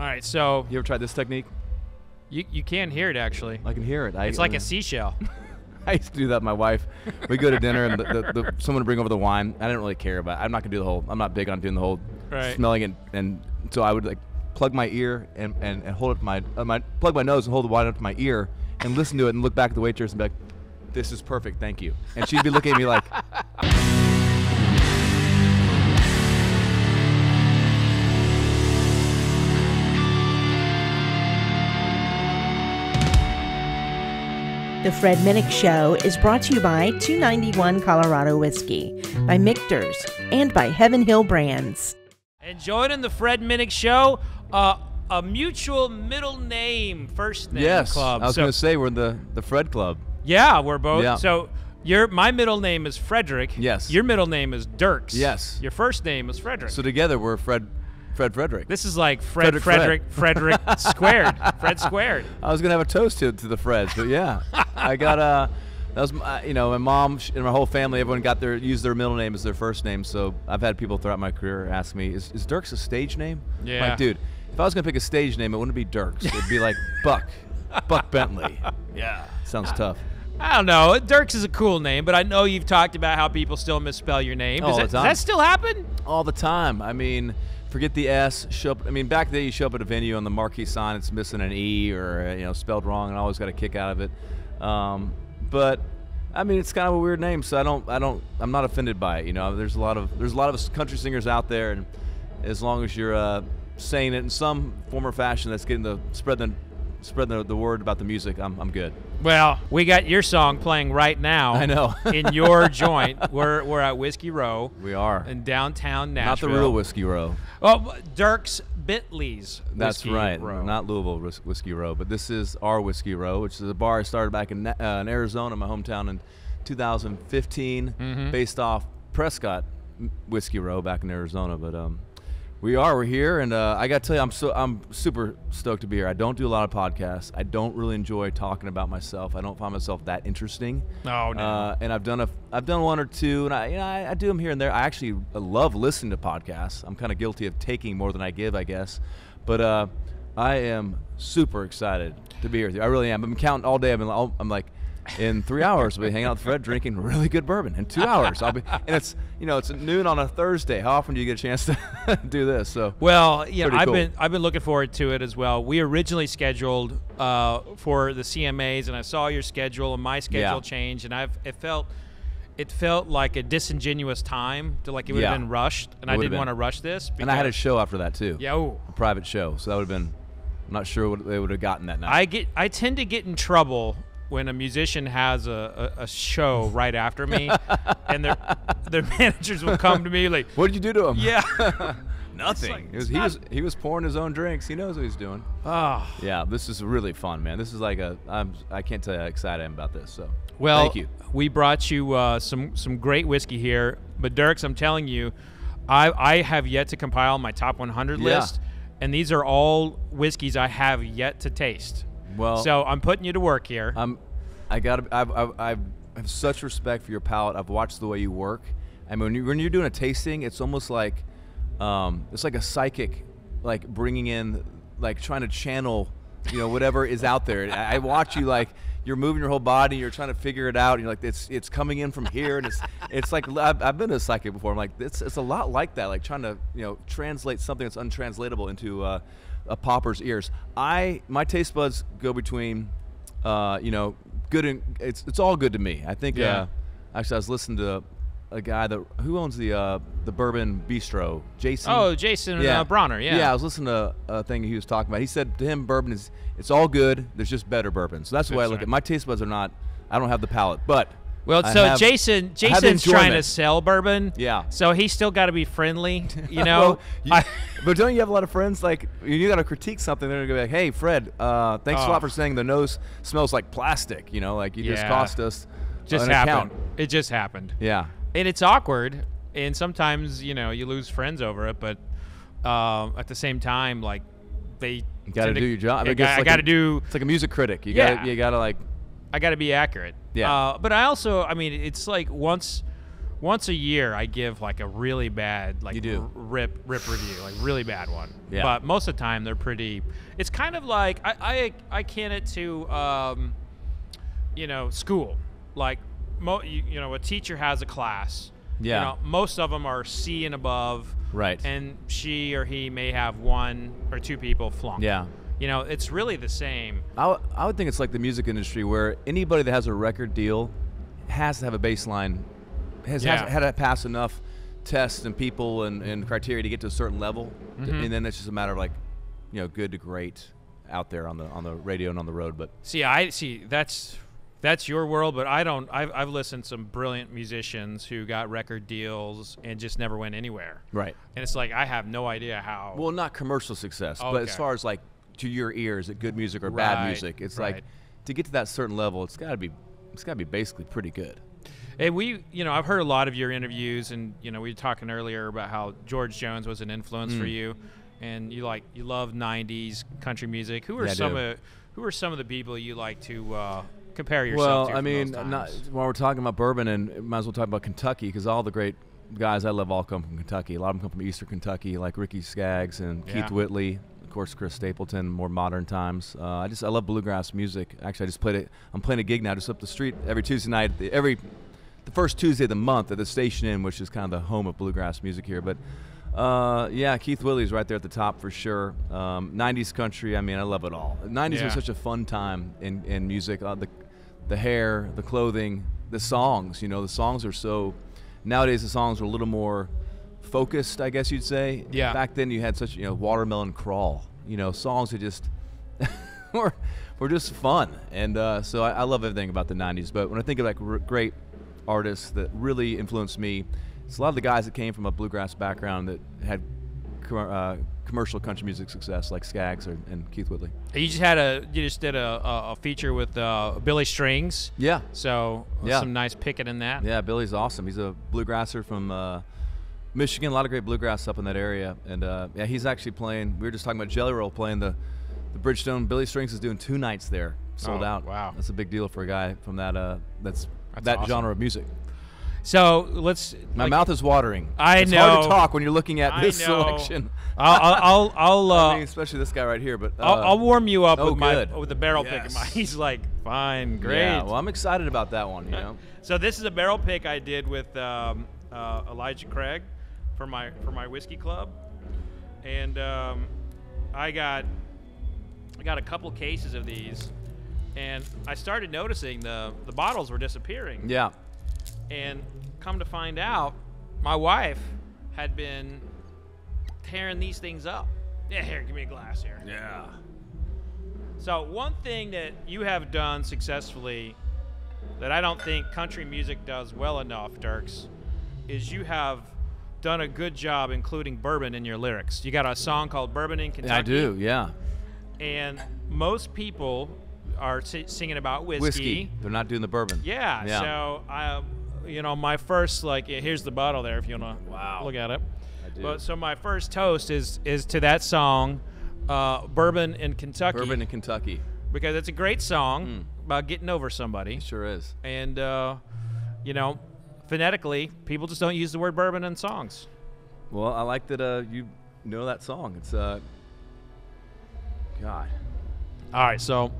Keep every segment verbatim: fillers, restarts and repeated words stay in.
All right, so you ever tried this technique? You you can hear it actually. I can hear it. I, it's like uh, a seashell. I used to do that. My wife, we go to dinner and the, the, the, someone would bring over the wine. I didn't really care about it. I'm not gonna do the whole. I'm not big on doing the whole right. smelling it. And so I would like plug my ear and and, and hold up my uh, my plug my nose and hold the wine up to my ear and listen to it and look back at the waitress and be like, "This is perfect, thank you." And she'd be looking at me like. The Fred Minnick Show is brought to you by two ninety-one Colorado Whiskey, by Michter's, and by Heaven Hill Brands. And joining the Fred Minnick Show, uh, a mutual middle name, first name yes, club. Yes, I was so, going to say we're in the, the Fred Club. Yeah, we're both. Yeah. So your my middle name is Frederick. Yes. Your middle name is Dierks. Yes. Your first name is Frederick. So together we're Fred Fred Frederick. This is like Fred Frederick Frederick, Fred. Frederick squared. Fred squared. I was gonna have a toast to to the Freds, but yeah, I got a. Uh, that was my, you know my mom and my whole family. Everyone got their used their middle name as their first name. So I've had people throughout my career ask me, "Is is Dierks a stage name?" Yeah. Like, dude, if I was gonna pick a stage name, it wouldn't be Dierks. It'd be like Buck, Buck Bentley. Yeah. Sounds tough. I don't know. Dierks is a cool name, but I know you've talked about how people still misspell your name. All does, that, the time. Does that still happen? All the time. I mean. Forget the S. Show up, I mean, back then you show up at a venue on the marquee sign, it's missing an E or you know spelled wrong, and I always got a kick out of it. Um, but I mean, it's kind of a weird name, so I don't, I don't, I'm not offended by it. You know, there's a lot of there's a lot of country singers out there, and as long as you're uh, saying it in some form or fashion, that's getting the spread the spread the, the word about the music. I'm I'm good. Well, we got your song playing right now. I know. In your joint. We're, we're at Whiskey Row. We are. In downtown Nashville. Not the real Whiskey Row. Oh, Dierks Bentley's Whiskey Row. That's right. Row. Not Louisville Whiskey Row, but this is our Whiskey Row, which is a bar I started back in, uh, in Arizona, my hometown, in two thousand fifteen, mm-hmm. based off Prescott Whiskey Row back in Arizona. But um, we are. We're here, and uh, I got to tell you, I'm so I'm super stoked to be here. I don't do a lot of podcasts. I don't really enjoy talking about myself. I don't find myself that interesting. Oh no. Uh, and I've done a I've done one or two, and I you know I, I do them here and there. I actually love listening to podcasts. I'm kind of guilty of taking more than I give, I guess. But uh, I am super excited to be here with you. I really am. I've been counting all day. I've been all, I'm like. In three hours, we'll be hanging out with Fred drinking really good bourbon. In two hours, I'll be, and it's, you know, it's noon on a Thursday. How often do you get a chance to do this? So well, yeah, I've cool. been I've been looking forward to it as well. We originally scheduled uh, for the C M As, and I saw your schedule and my schedule yeah. changed, and I've it felt it felt like a disingenuous time to like it would yeah. have been rushed, and I didn't been. want to rush this. And I had a show after that too. Yeah, ooh. A private show, so that would have been. I'm not sure what they would have gotten that night. I get I tend to get in trouble. When a musician has a, a, a show right after me, and their their managers will come to me like, "What did you do to him?" Yeah, nothing. Like, it was, he not... was he was pouring his own drinks. He knows what he's doing. Oh, yeah. This is really fun, man. This is like a I'm I can't tell you how excited I am about this. So well, thank you. We brought you uh, some some great whiskey here, but Dierks, I'm telling you, I I have yet to compile my top one hundred yeah. list, and these are all whiskeys I have yet to taste. Well, so I'm putting you to work here. I'm, I got. I've, I've, I have such respect for your palate. I've watched the way you work. I mean, when, you, when you're doing a tasting, it's almost like, um, it's like a psychic, like bringing in, like trying to channel, you know, whatever is out there. I, I watch you like you're moving your whole body. You're trying to figure it out. And you're like, it's it's coming in from here, and it's it's like I've, I've been to a psychic before. I'm like, it's it's a lot like that. Like trying to you know translate something that's untranslatable into. Uh, A popper's ears. I my taste buds go between, uh, you know, good and it's it's all good to me. I think. Yeah. Uh, actually, I was listening to a, a guy that who owns the uh, the Bourbon Bistro, Jason. Oh, Jason yeah. uh, Bronner. Yeah. Yeah, I was listening to a thing he was talking about. He said to him, bourbon is it's all good. There's just better bourbon. So that's the way I look right. at my taste buds are not. I don't have the palate, but. Well, I so have, Jason, Jason's trying to sell bourbon. Yeah. So he's still got to be friendly, you know. well, you, I, but don't you have a lot of friends like you got to critique something? They're gonna be like, "Hey, Fred, uh, thanks oh. a lot for saying the nose smells like plastic." You know, like you yeah. just cost us. Just an happened. Account. It just happened. Yeah. And it's awkward, and sometimes you know you lose friends over it, but uh, at the same time, like they got to do your job. I, I got to like do. It's like a music critic. You yeah. got you got to like. I got to be accurate. Yeah. Uh, but I also, I mean, it's like once once a year I give like a really bad, like, you do. rip rip review, like really bad one. Yeah. But most of the time they're pretty. It's kind of like I I, I can it to um, you know, school. Like mo you, you know, a teacher has a class. Yeah. You know, most of them are C and above. Right. And she or he may have one or two people flunk. Yeah. You know, it's really the same. I, I would think it's like the music industry, where anybody that has a record deal has to have a baseline, has, yeah. has had to pass enough tests and people and, and criteria to get to a certain level, mm-hmm. and then it's just a matter of like, you know, good to great out there on the on the radio and on the road. But see, I see that's that's your world, but I don't. I've I've listened to some brilliant musicians who got record deals and just never went anywhere. Right, and it's like I have no idea how. Well, not commercial success, okay. but as far as like. To your ears, at good music or right, bad music, it's right. like to get to that certain level, it's got to be, it's got to be basically pretty good. Hey, we, you know, I've heard a lot of your interviews, and you know, we were talking earlier about how George Jones was an influence mm. for you, and you like you love nineties country music. Who are yeah, some of, who are some of the people you like to uh, compare yourself well, to? Well, I mean, not, while we're talking about bourbon, and might as well talk about Kentucky, because all the great guys I love all come from Kentucky. A lot of them come from Eastern Kentucky, like Ricky Skaggs and yeah. Keith Whitley. Of course, Chris Stapleton, more modern times. Uh, I just I love bluegrass music. Actually, I just played it. I'm playing a gig now just up the street every Tuesday night. The, every the first Tuesday of the month at the Station Inn, which is kind of the home of bluegrass music here. But uh, yeah, Keith Whitley's right there at the top for sure. Um, nineties country. I mean, I love it all. nineties yeah. was such a fun time in in music. Uh, the the hair, the clothing, the songs. You know, the songs are so. Nowadays, the songs are a little more. Focused, I guess you'd say. Yeah. Back then, you had such, you know, Watermelon Crawl. You know, songs that just were, were just fun, and uh, so I, I love everything about the nineties. But when I think of like r great artists that really influenced me, it's a lot of the guys that came from a bluegrass background that had com uh, commercial country music success, like Skaggs or, and Keith Whitley. You just had a, you just did a, a feature with uh, Billy Strings. Yeah. So yeah. some nice picking in that. Yeah, Billy's awesome. He's a bluegrasser from. Uh, Michigan, a lot of great bluegrass up in that area, and uh, yeah, he's actually playing. We were just talking about Jelly Roll playing the, the Bridgestone. Billy Strings is doing two nights there, sold oh, out. Wow, that's a big deal for a guy from that uh, that's, that's that awesome. genre of music. So let's. My like, mouth is watering. I it's know. It's hard to talk when you're looking at I this know. selection. I'll, I'll, I'll uh, I mean, especially this guy right here. But uh, I'll, I'll warm you up oh, with good. my with the barrel yes. pick. My, he's like fine, great. Yeah, well, I'm excited about that one. You know. So this is a barrel pick I did with um, uh, Elijah Craig. For my for my whiskey club, and um, I got I got a couple cases of these, and I started noticing the the bottles were disappearing. Yeah, and come to find out, my wife had been tearing these things up. Yeah, here, give me a glass here. Yeah. So one thing that you have done successfully that I don't think country music does well enough, Dierks, is you have done a good job including bourbon in your lyrics. You got a song called Bourbon in Kentucky. I do, yeah. And most people are si singing about whiskey. Whiskey. They're not doing the bourbon. Yeah, yeah. So, I, you know, my first, like, here's the bottle there if you want to wow. look at it. I do. But, so my first toast is, is to that song, uh, Bourbon in Kentucky. Bourbon in Kentucky. Because it's a great song mm. about getting over somebody. It sure is. And, uh, you know, phonetically, people just don't use the word bourbon in songs. Well, I like that uh, you know that song. It's uh, God. All right, so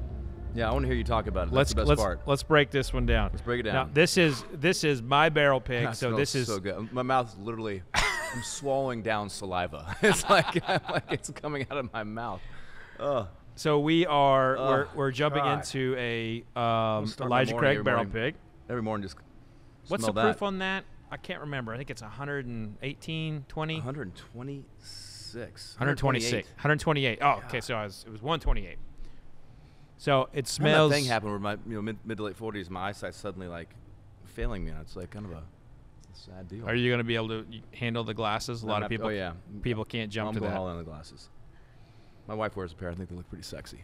yeah, I want to hear you talk about it. Let's, That's the best let's, part. Let's break this one down. Let's break it down. Now, this is this is my barrel pick. God, so this is so good. My mouth's literally, I'm swallowing down saliva. It's like, like it's coming out of my mouth. Ugh. So we are Ugh, we're, we're jumping God. into a um, Elijah Craig barrel pick. Every morning, just. What's the proof that. on that? I can't remember. I think it's one eighteen, twenty? one twenty-six. one twenty-six. one twenty-eight. Oh, yeah. Okay. So I was, it was one twenty-eight. So it smells. That thing happened where my you know, mid, mid to late forties, my eyesight suddenly like failing me. And it's like kind of a, a sad deal. Are you going to be able to handle the glasses? A no, lot of people, to, oh yeah. people can't jump I'm to that. I'm going to haul in the glasses. My wife wears a pair. I think they look pretty sexy.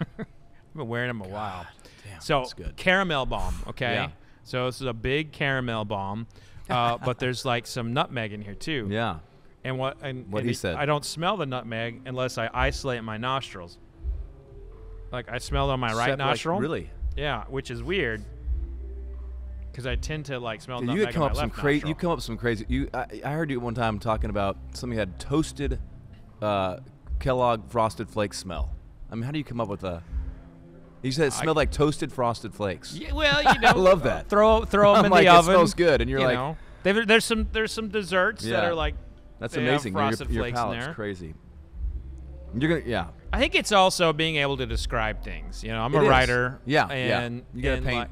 I've been wearing them a God, while. Damn, so that's good. Caramel bomb. Okay. Yeah. So this is a big caramel bomb, uh, but there's like some nutmeg in here too. Yeah. And what and, what and he said. I don't smell the nutmeg unless I isolate my nostrils. Like I smell it on my Except right nostril. Like, really? Yeah, which is weird. because I tend to like smell nutmeg. You come up some crazy. You come up some crazy. You, I, I heard you one time talking about something had toasted uh, Kellogg Frosted Flakes smell. I mean, how do you come up with a? You said it smelled I, like toasted Frosted Flakes. Yeah, well, you know, I love that. Throw throw them I'm in like, the oven. It smells good, and you're you like, know, there's some there's some desserts yeah. that are like. That's amazing. Frosted your, your Flakes in there. Crazy. You're gonna, yeah. I think it's also being able to describe things. You know, I'm it a is. writer. Yeah, and, yeah. You gotta and paint. Like,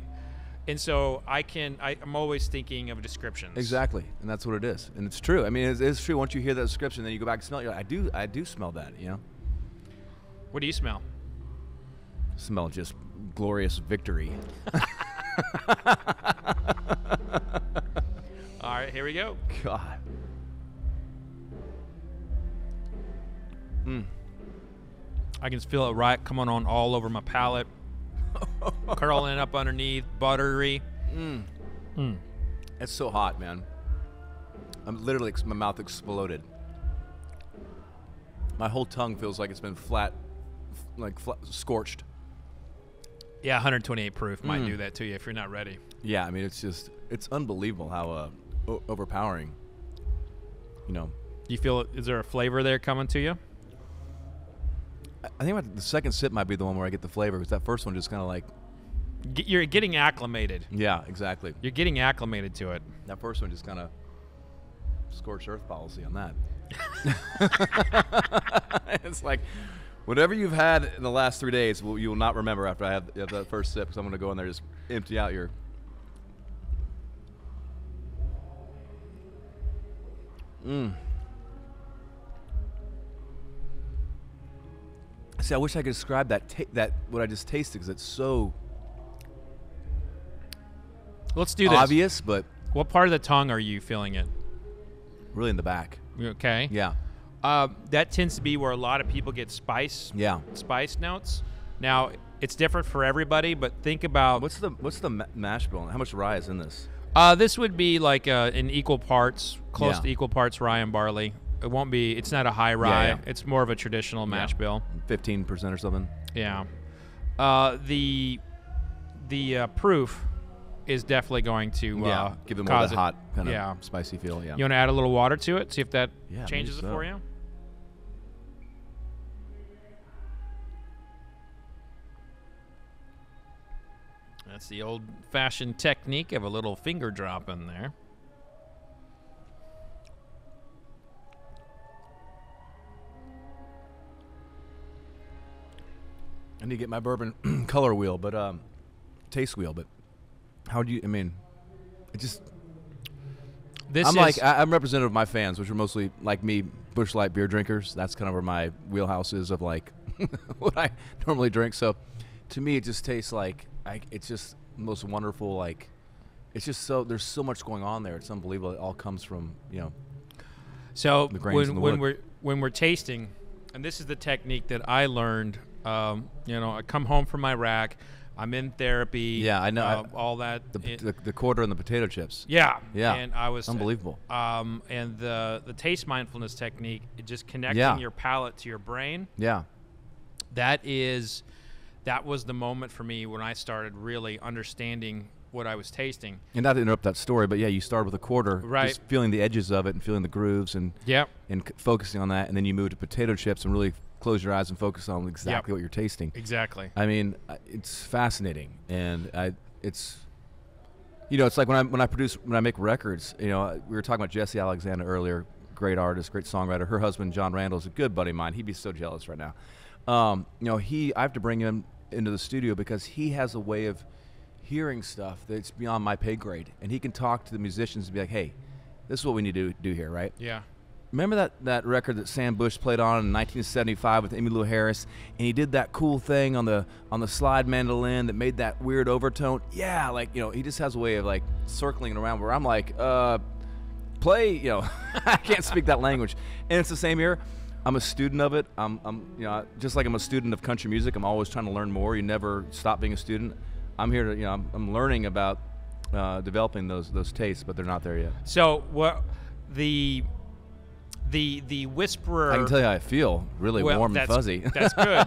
and so I can. I, I'm always thinking of descriptions. Exactly, and that's what it is, and it's true. I mean, it's, it's true. Once you hear that description, then you go back and smell it. You're like, I do. I do smell that. You know. What do you smell? Smell just glorious victory. All right, here we go. God. Mm. I can feel it right coming on all over my palate, curling up underneath, buttery. Mm. Mm. It's so hot, man. I'm literally, my mouth exploded. My whole tongue feels like it's been flat, like flat, scorched. Yeah, one twenty-eight proof might mm. do that to you if you're not ready. Yeah, I mean, it's just, it's unbelievable how uh, o overpowering, you know. You feel, is there a flavor there coming to you? I think the second sip might be the one where I get the flavor, because that first one just kind of like... You're getting acclimated. Yeah, exactly. You're getting acclimated to it. That first one just kind of scorched earth policy on that. It's like, whatever you've had in the last three days, well, you will not remember after I have, have that first sip, because I'm going to go in there and just empty out your... Mmm. See, I wish I could describe that ta that what I just tasted, because it's so. Let's do this. Obvious, but what part of the tongue are you feeling it? Really in the back. Okay. Yeah. Uh, that tends to be where a lot of people get spice. Yeah. Spice notes. Now it's different for everybody, but think about what's the what's the ma mash bill? How much rye is in this? Uh, this would be like uh, in equal parts, close yeah. to equal parts rye and barley. It won't be, it's not a high rye. Yeah, yeah. It's more of a traditional mash yeah. bill. fifteen percent or something. Yeah. Uh, the the uh, proof is definitely going to uh, yeah. give them more of that hot, kind of yeah. spicy feel. Yeah. You want to add a little water to it? See if that yeah, changes it so. for you? That's the old-fashioned technique of a little finger drop in there. I need to get my bourbon color wheel, but um, taste wheel. But how do you? I mean, it just. This I'm is like I, I'm representative of my fans, which are mostly like me, Bush Light beer drinkers. That's kind of where my wheelhouse is of like what I normally drink. So, to me, it just tastes like I, it's just the most wonderful. Like, it's just so there's so much going on there. It's unbelievable. It all comes from you know. So the grains when, and the when wood. we're when we're tasting, and this is the technique that I learned. Um, you know, I come home from Iraq. I'm in therapy. Yeah, I know. Uh, I, all that. The, it, the, the quarter and the potato chips. Yeah. Yeah. And I was unbelievable. Um, and the the taste mindfulness technique, it just connecting yeah. your palate to your brain. Yeah. That is, that was the moment for me when I started really understanding what I was tasting. And not to interrupt that story, but yeah, you started with a quarter, right? Just feeling the edges of it and feeling the grooves and yep. and focusing on that, and then you move to potato chips and really. Close your eyes and focus on exactly yep. what you're tasting. Exactly. I mean, it's fascinating, and I, it's, you know, it's like when I when I produce when I make records. You know, we were talking about Jessi Alexander earlier, great artist, great songwriter. Her husband John Randall is a good buddy of mine. He'd be so jealous right now. Um, you know, he I have to bring him into the studio because he has a way of hearing stuff that's beyond my pay grade, and he can talk to the musicians and be like, "Hey, this is what we need to do here, right?" Yeah. Remember that, that record that Sam Bush played on in nineteen seventy-five with Emmylou Harris, and he did that cool thing on the on the slide mandolin that made that weird overtone? Yeah, like, you know, he just has a way of, like, circling around where I'm like, uh, play, you know, I can't speak that language. And it's the same here. I'm a student of it. I'm, I'm, you know, just like I'm a student of country music, I'm always trying to learn more. You never stop being a student. I'm here to, you know, I'm, I'm learning about uh, developing those, those tastes, but they're not there yet. So, what the... The the whisperer. I can tell you how I feel, really well, warm and fuzzy. That's good.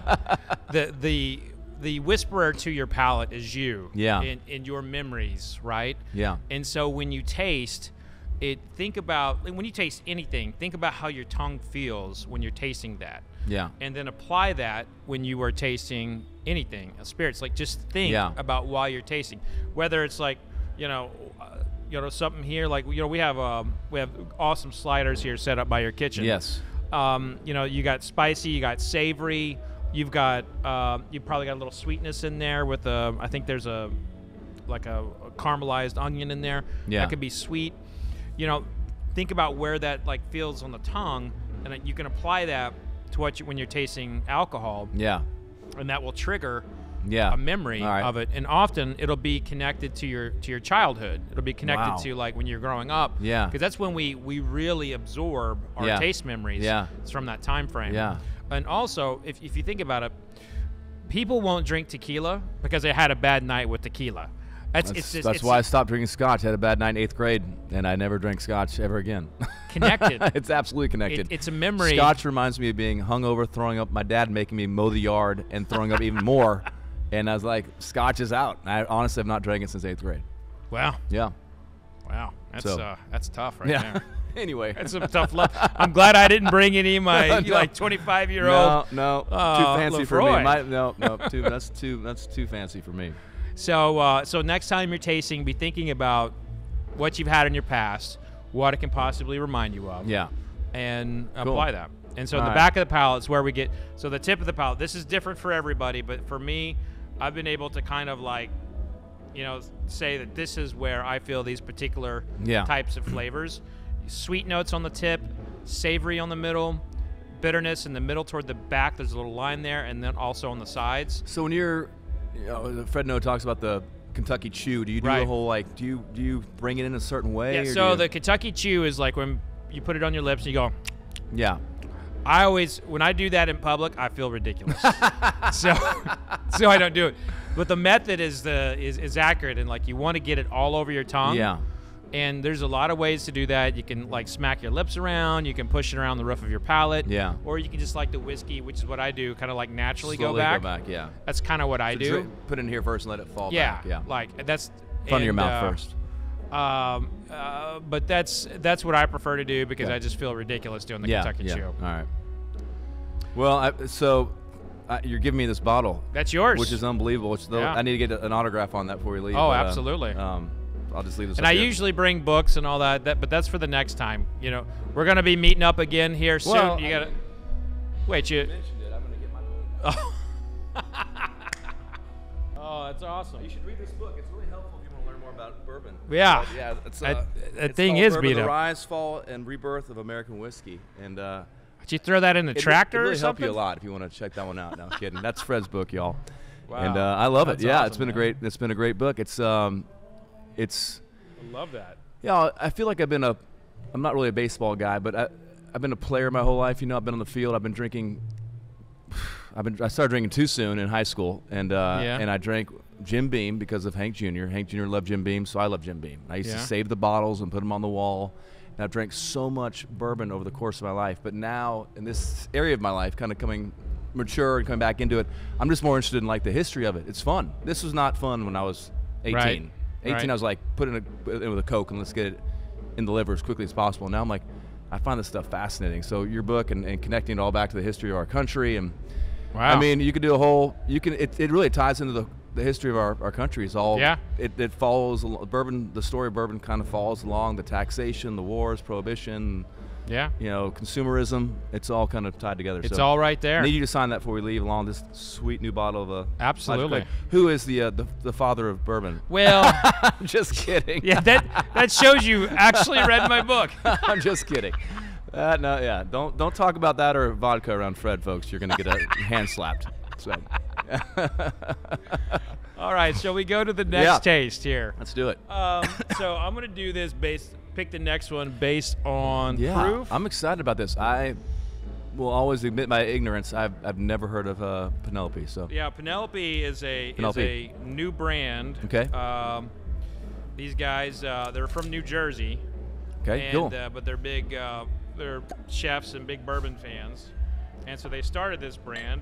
the the the whisperer to your palate is you. Yeah. In, in your memories, right? Yeah. And so when you taste it, think about, when you taste anything, think about how your tongue feels when you're tasting that. Yeah. And then apply that when you are tasting anything, spirits. Like, just think yeah. about why you're tasting. Whether it's like, you know, uh, you know, something here, like, you know, we have um, we have awesome sliders here set up by your kitchen. Yes. Um, you know, you got spicy, you got savory, you've got, uh, you've probably got a little sweetness in there with a, I think there's a, like a, a caramelized onion in there. Yeah. That could be sweet. You know, think about where that like feels on the tongue, and then you can apply that to what you, when you're tasting alcohol. Yeah. And that will trigger yeah. a memory right. of it, and often it'll be connected to your to your childhood. It'll be connected wow. to like when you're growing up. Yeah. Because that's when we we really absorb our yeah. taste memories. Yeah. It's from that time frame. Yeah. And also, if if you think about it, people won't drink tequila because they had a bad night with tequila. That's, that's, it's just, that's it's, why I stopped drinking Scotch. I had a bad night in eighth grade, and I never drank Scotch ever again. Connected. It's absolutely connected. It, it's a memory. Scotch reminds me of being hungover, throwing up, my dad making me mow the yard and throwing up even more. And I was like, Scotch is out. I honestly have not drank it since eighth grade. Wow. Yeah. Wow. That's so, uh, that's tough right yeah. there. Anyway, that's some tough love. I'm glad I didn't bring any of my no, like twenty-five year old. No, no, uh, too fancy Lefroy. for me. My, no, no, too, that's too that's too fancy for me. So, uh, so next time you're tasting, be thinking about what you've had in your past, what it can possibly remind you of, yeah, and cool. apply that. And so, all in the right. back of the palate is where we get. So, the tip of the palate. This is different for everybody, but for me, I've been able to kind of like, you know, say that this is where I feel these particular yeah. types of flavors: sweet notes on the tip, savory on the middle, bitterness in the middle toward the back. There's a little line there, and then also on the sides. So when you're You know, Fred Minnick talks about the Kentucky Chew. Do you do right. a whole like? Do you do you bring it in a certain way? Yeah. So the Kentucky Chew is like when you put it on your lips and you go. Yeah. I always, when I do that in public, I feel ridiculous. so, so I don't do it. But the method is the is, is accurate, and like you want to get it all over your tongue. Yeah. And there's a lot of ways to do that. You can like smack your lips around. You can push it around the roof of your palate. Yeah. Or you can just like the whiskey, which is what I do, kind of like naturally Slowly go back. go back, yeah. That's kind of what so I do. Put it in here first and let it fall yeah, back. Yeah, like that's. Front and, of your mouth uh, first. Um, uh, but that's that's what I prefer to do because yeah. I just feel ridiculous doing the yeah, Kentucky yeah. Chew. All right. Well, I, so I, you're giving me this bottle. That's yours. Which is unbelievable. Which yeah. I need to get an autograph on that before we leave. Oh, but, absolutely. Uh, um, I'll just leave this. And I here. usually bring books and all that, that, but that's for the next time. You know, we're gonna be meeting up again here soon. Well, you gotta I mean, wait. You. you mentioned it. I'm gonna get my book. Oh, that's awesome. You should read this book. It's really helpful if you want to learn more about bourbon. Yeah. But yeah. It's, uh, that, that it's thing is beat up. The rise, fall, and rebirth of American whiskey. And. Uh, Did you throw that in the it, tractor? It really or help something? you a lot if you want to check that one out. No kidding. That's Fred's book, y'all. Wow. And uh, I love that's it. Yeah, awesome, it's been man. a great. It's been a great book. It's. Um, It's, I love that. Yeah, you know, I feel like I've been a, I'm not really a baseball guy, but I, I've been a player my whole life. You know, I've been on the field. I've been drinking. I've been. I started drinking too soon in high school, and uh, yeah. and I drank Jim Beam because of Hank Junior Hank Junior loved Jim Beam, so I loved Jim Beam. I used yeah. to save the bottles and put them on the wall. And I've drank so much bourbon over the course of my life, but now in this area of my life, kind of coming mature and coming back into it, I'm just more interested in like the history of it. It's fun. This was not fun when I was eighteen. Right. eighteen, right. I was like, put in, a, put in with a Coke and let's get it in the liver as quickly as possible. Now I'm like, I find this stuff fascinating. So your book and, and connecting it all back to the history of our country. And wow. I mean, you could do a whole, you can, it, it really ties into the, the history of our, our country. It's all, yeah. it, it follows, bourbon, the story of bourbon kind of follows along the taxation, the wars, prohibition, yeah, you know, consumerism. It's all kind of tied together. It's so all right there. I need you to sign that before we leave, along this sweet new bottle of a. Uh, absolutely. Who is the, uh, the the father of bourbon? Well, I'm just kidding. Yeah, that that shows you actually read my book. I'm just kidding. Uh, no, yeah, don't don't talk about that or vodka around Fred, folks. You're gonna get a hand slapped. So. All right, shall we go to the next yeah. taste here? Let's do it. Um, so I'm gonna do this based. Pick the next one based on yeah, proof. I'm excited about this. I will always admit my ignorance. I've, I've never heard of uh, Penelope. So yeah, Penelope is a Penelope. is a new brand. Okay. Um, these guys, uh, they're from New Jersey. Okay, and, cool. Uh, but they're big, uh, they're chefs and big bourbon fans, and so they started this brand,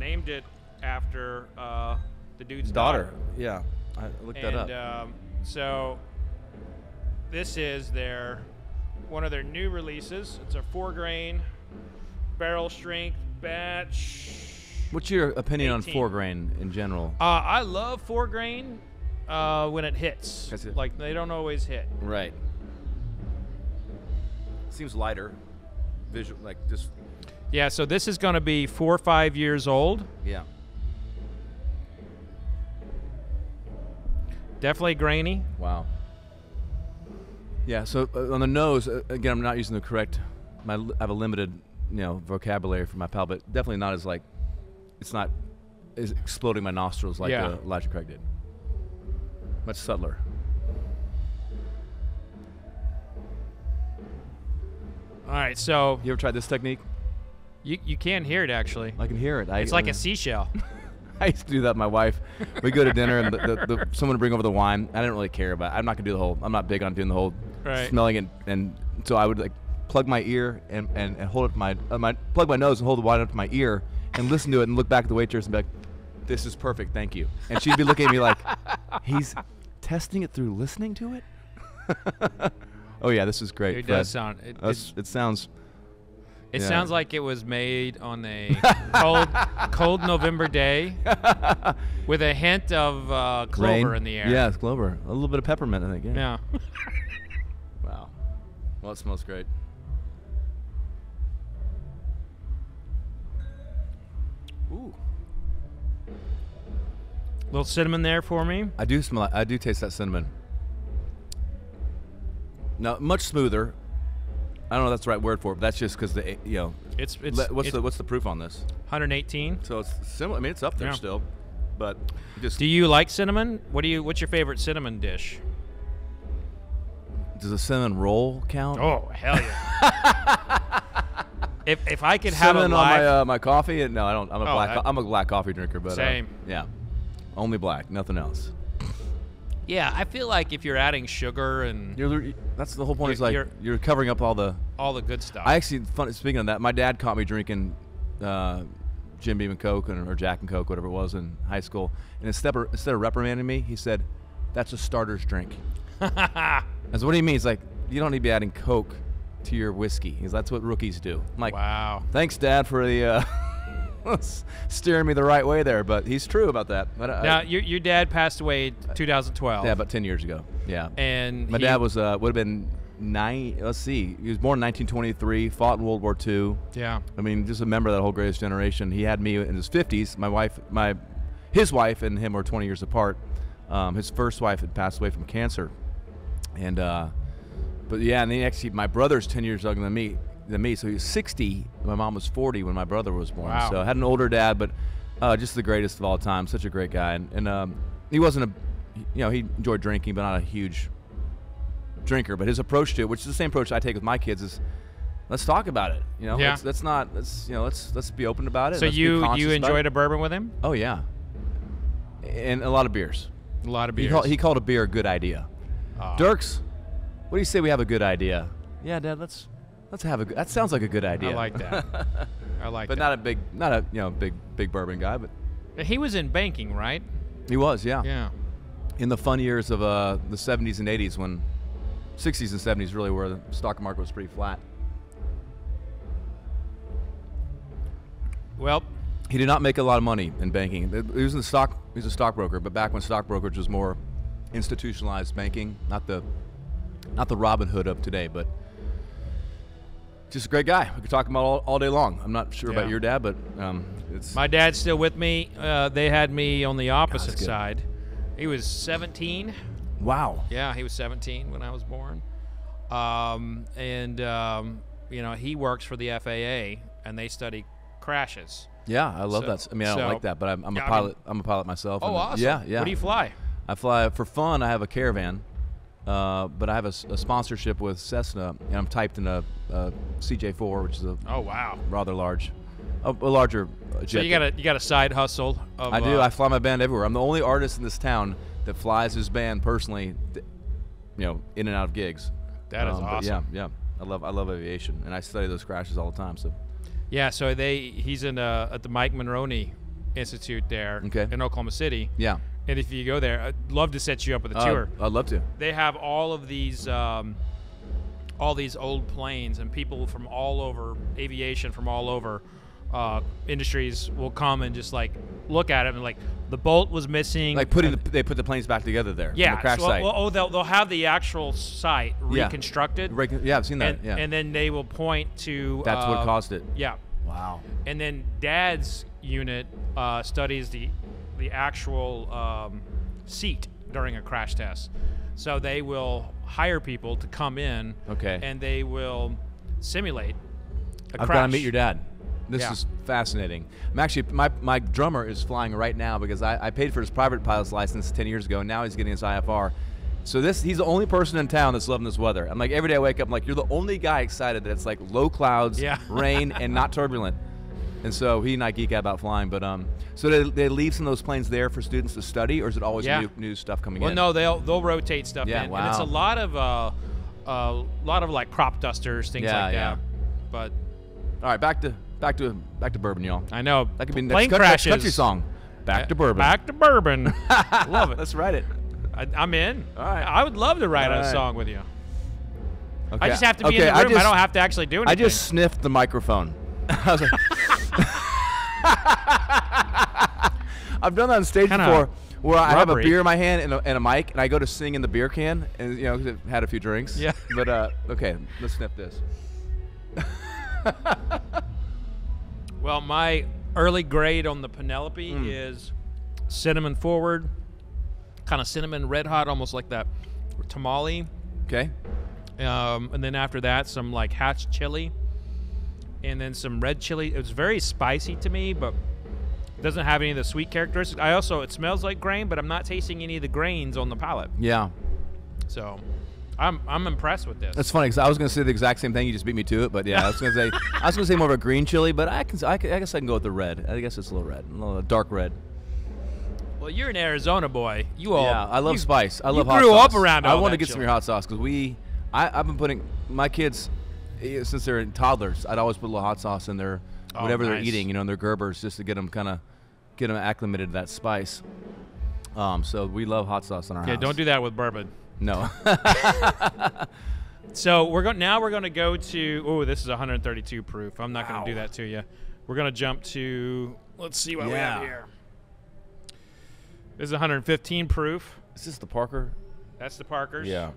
named it after uh, the dude's daughter. daughter. Yeah, I looked and, that up. Um, so this is their one of their new releases. It's a four-grain barrel strength batch. What's your opinion eighteen on four-grain in general? Uh, I love four-grain uh, when it hits. That's it. Like, they don't always hit. Right. Seems lighter. Visual, like just. Yeah, so this is going to be four or five years old. Yeah. Definitely grainy. Wow. Yeah, so uh, on the nose, uh, again, I'm not using the correct, my, I have a limited, you know, vocabulary for my palate, but definitely not as like, it's not is exploding my nostrils like yeah. uh, Elijah Craig did. Much subtler. All right, so. You ever tried this technique? You, you can hear it, actually. I can hear it. I, it's like uh, a seashell. I used to do that with my wife. We'd go to dinner and the, the, the, someone would bring over the wine. I didn't really care about it. I'm not going to do the whole, I'm not big on doing the whole right. smelling it. And so I would like plug my ear and, and, and hold it to my, uh, my, plug my nose and hold the wine up to my ear and listen to it and look back at the waitress and be like, this is perfect, thank you. And she'd be looking at me like, he's testing it through listening to it? Oh yeah, this is great. It Fred. does sound, it, it, it sounds. It yeah. sounds like it was made on a cold, cold November day with a hint of uh, clover Rain. in the air. Yeah, it's clover. A little bit of peppermint, I think. Yeah. yeah. Wow. Well, it smells great. Ooh. A little cinnamon there for me. I do smell. I do taste that cinnamon. Now, much smoother. I don't know if that's the right word for it, but that's just because the, you know, it's, it's what's it's the what's the proof on this? one hundred eighteen. So it's similar. I mean, it's up there yeah. still, but just. Do you like cinnamon? What do you? What's your favorite cinnamon dish? Does a cinnamon roll count? Oh hell yeah! if if I could have cinnamon a live, on my uh, my coffee, and no, I don't. I'm a oh, black. I, I'm a black coffee drinker, but same. Uh, yeah, only black, nothing else. Yeah, I feel like if you're adding sugar and you're, that's the whole point. Is like you're, you're covering up all the all the good stuff. I actually, fun, speaking of that, my dad caught me drinking uh, Jim Beam and Coke and, or Jack and Coke, whatever it was, in high school. And instead of, instead of reprimanding me, he said, "That's a starter's drink." I said, "What do you mean?" He's like, "You don't need to be adding Coke to your whiskey." He's, "That's what rookies do." I'm like, "Wow, thanks, Dad, for the." Uh, steering me the right way there, but he's true about that. But now, I, your, your dad passed away two thousand twelve. Yeah, about ten years ago. Yeah. And my he, dad was uh, would have been nine. Let's see, he was born in nineteen twenty-three, fought in World War Two. Yeah. I mean, just a member of that whole greatest generation. He had me in his fifties. My wife, my, his wife and him were twenty years apart. Um, his first wife had passed away from cancer, and uh, but yeah, and then actually my brother's ten years younger than me. Than me, so he was sixty. My mom was forty when my brother was born. Wow. So I had an older dad, but uh, just the greatest of all time. Such a great guy, and, and um, he wasn't a, you know, he enjoyed drinking, but not a huge drinker. But his approach to it, which is the same approach I take with my kids, is let's talk about it. You know, yeah. let's, let's not, let's you know, let's let's be open about it. So let's you you enjoyed a bourbon with him? Oh yeah, and a lot of beers. A lot of beers. He called, he called a beer a good idea. Oh. Dierks, what do you say we have a good idea? Yeah, Dad, let's. Let's have a. That sounds like a good idea. I like that. I like. But that. Not a big, not a you know big big bourbon guy. But he was in banking, right? He was, yeah. Yeah. In the fun years of uh, the seventies and eighties, when sixties and seventies really were the stock market was pretty flat. Well, he did not make a lot of money in banking. He was in the stock. He was a stockbroker, but back when stock brokerage was more institutionalized banking, not the not the Robin Hood of today, but. Just a great guy. We could talk about all, all day long. I'm not sure yeah. about your dad, but um, it's my dad's still with me. Uh, they had me on the opposite oh, side. He was seventeen. Wow. Yeah, he was seventeen when I was born. Um, and um, you know, he works for the F A A, and they study crashes. Yeah, I love so, that. I mean, I don't so, like that, but I'm, I'm a pilot. I mean, I'm a pilot myself. Oh, and awesome. Yeah, yeah. What do you fly? I fly for fun. I have a caravan. Uh, but I have a, a sponsorship with Cessna, and I'm typed in a, a C J four, which is a oh wow rather large, a, a larger jet. So you got a you got a side hustle. Of, I do. Uh, I fly my band everywhere. I'm the only artist in this town that flies his band personally, th you know, in and out of gigs. That is um, awesome. Yeah, yeah. I love I love aviation, and I study those crashes all the time. So, yeah. So they he's in uh, at the Mike Monroney Institute there okay. in Oklahoma City. Yeah. And if you go there, I'd love to set you up with a uh, tour. I'd love to. They have all of these um, all these old planes, and people from all over, aviation from all over uh, industries will come and just like look at it and like, the bolt was missing. Like putting the, they put the planes back together there. Yeah. The crash so, site. Well, oh, they'll, they'll have the actual site reconstructed. Yeah, Recon yeah I've seen that. And, yeah. and then they will point to. That's uh, what caused it. Yeah. Wow. And then Dad's unit uh, studies the the actual um, seat during a crash test. So they will hire people to come in. Okay. And they will simulate a I've crash. I've got to meet your dad. This yeah. is fascinating. I'm actually, my, my drummer is flying right now because I, I paid for his private pilot's license ten years ago, and now he's getting his I F R. So this, he's the only person in town that's loving this weather. I'm like, every day I wake up, I'm like, you're the only guy excited that it's like low clouds, yeah. rain, and not turbulent. And so he and I geek out about flying. But um, so they, they leave some of those planes there for students to study, or is it always yeah. new, new stuff coming well, in? Well, no, they'll they'll rotate stuff yeah, in. Wow. And it's a lot of uh, a lot of like crop dusters, things yeah, like that. Yeah. But all right, back to back to back to bourbon, y'all. I know that could be plane next crashes. Country song. Back to bourbon. Back to bourbon. Love it. Let's write it. I, I'm in. All right. I would love to write All a right. song with you. Okay. I just have to be okay, in the room. I, just, I don't have to actually do anything. I just sniffed the microphone. I was like, I've done that on stage Kinda before where rubbery. I have a beer in my hand and a, and a mic, and I go to sing in the beer can, and you know, cause I've had a few drinks. Yeah. But, uh, okay, let's sniff this. Well, my early grade on the Penelope mm. is cinnamon forward. Kind of cinnamon, red hot, almost like that tamale. Okay. Um, and then after that, some like hatch chili, and then some red chili. It was very spicy to me, but it doesn't have any of the sweet characteristics. I also, it smells like grain, but I'm not tasting any of the grains on the palate. Yeah. So, I'm I'm impressed with this. That's funny because I was gonna say the exact same thing. You just beat me to it, but yeah, I was gonna say I was gonna say more of a green chili, but I can I, can, I guess I can go with the red. I guess it's a little red, a little dark red. Well, you're an Arizona boy. You all. Yeah, I love you, spice. I love hot sauce. You grew up around all I want to get some of your hot sauce because we, I, I've been putting my kids, since they're toddlers, I'd always put a little hot sauce in their, oh, whatever nice. They're eating, you know, in their Gerbers, just to get them kind of, get them acclimated to that spice. Um, so we love hot sauce in our yeah, house. Yeah, don't do that with bourbon. No. So we're going now. We're going to go to. Oh, this is one thirty-two proof. I'm not wow. going to do that to you. We're going to jump to. Let's see what yeah. we have here. This is one fifteen proof. Is this the Parker? That's the Parker's. Yeah.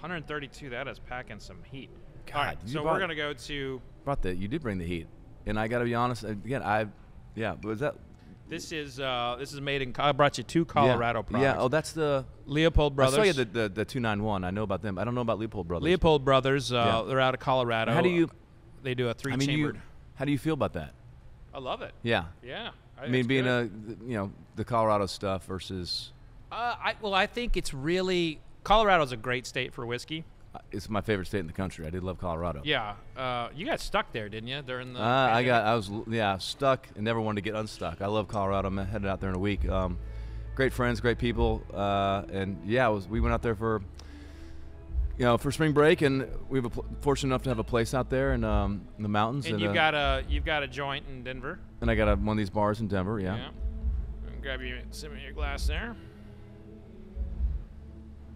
one thirty-two. That is packing some heat. God. All right, so brought, we're gonna go to. Brought that. You did bring the heat, and I gotta be honest. Again, I, yeah. Was that? This is uh, this is made in. I brought you two Colorado yeah. products. Yeah. Oh, that's the Leopold Brothers. I saw you the the, the two ninety-one. I know about them. I don't know about Leopold Brothers. Leopold Brothers. Uh, yeah. They're out of Colorado. How do you? Uh, they do a three chambered. I mean, you, how do you feel about that? I love it. Yeah. Yeah. I mean, being good. a, you know, the Colorado stuff versus. Uh, I, well, I think it's really, Colorado's a great state for whiskey. Uh, it's my favorite state in the country. I did love Colorado. Yeah. Uh, you got stuck there, didn't you, during the. Uh, I got, I was, yeah, stuck and never wanted to get unstuck. I love Colorado. I'm headed out there in a week. Um, great friends, great people. Uh, and yeah, it was, we went out there for, you know, for spring break, and we were fortunate enough to have a place out there in, um, in the mountains. And, and you've uh, got a you've got a joint in Denver. And I got a, one of these bars in Denver. Yeah. yeah. I'll grab you some of your glass there.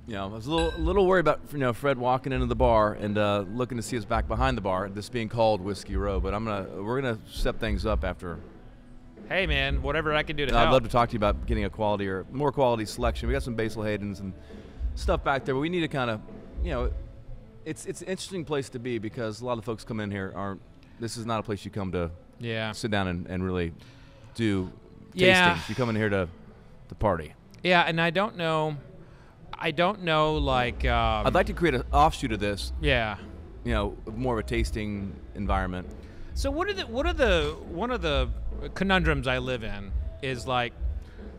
Yeah, you know, I was a little a little worried about you know Fred walking into the bar and uh, looking to see us back behind the bar. This being called Whiskey Row, but I'm gonna we're gonna step things up after. Hey man, whatever I can do to help. I'd love to talk to you about getting a quality or more quality selection. We got some Basil Haydens and stuff back there, but we need to kind of. You know, it's it's an interesting place to be because a lot of folks come in here aren't. This is not a place you come to yeah. sit down and, and really do yeah. tasting. You come in here to to party. Yeah, and I don't know, I don't know like. Um, I'd like to create an offshoot of this. Yeah. You know, more of a tasting environment. So what are the what are the one of the conundrums I live in is like,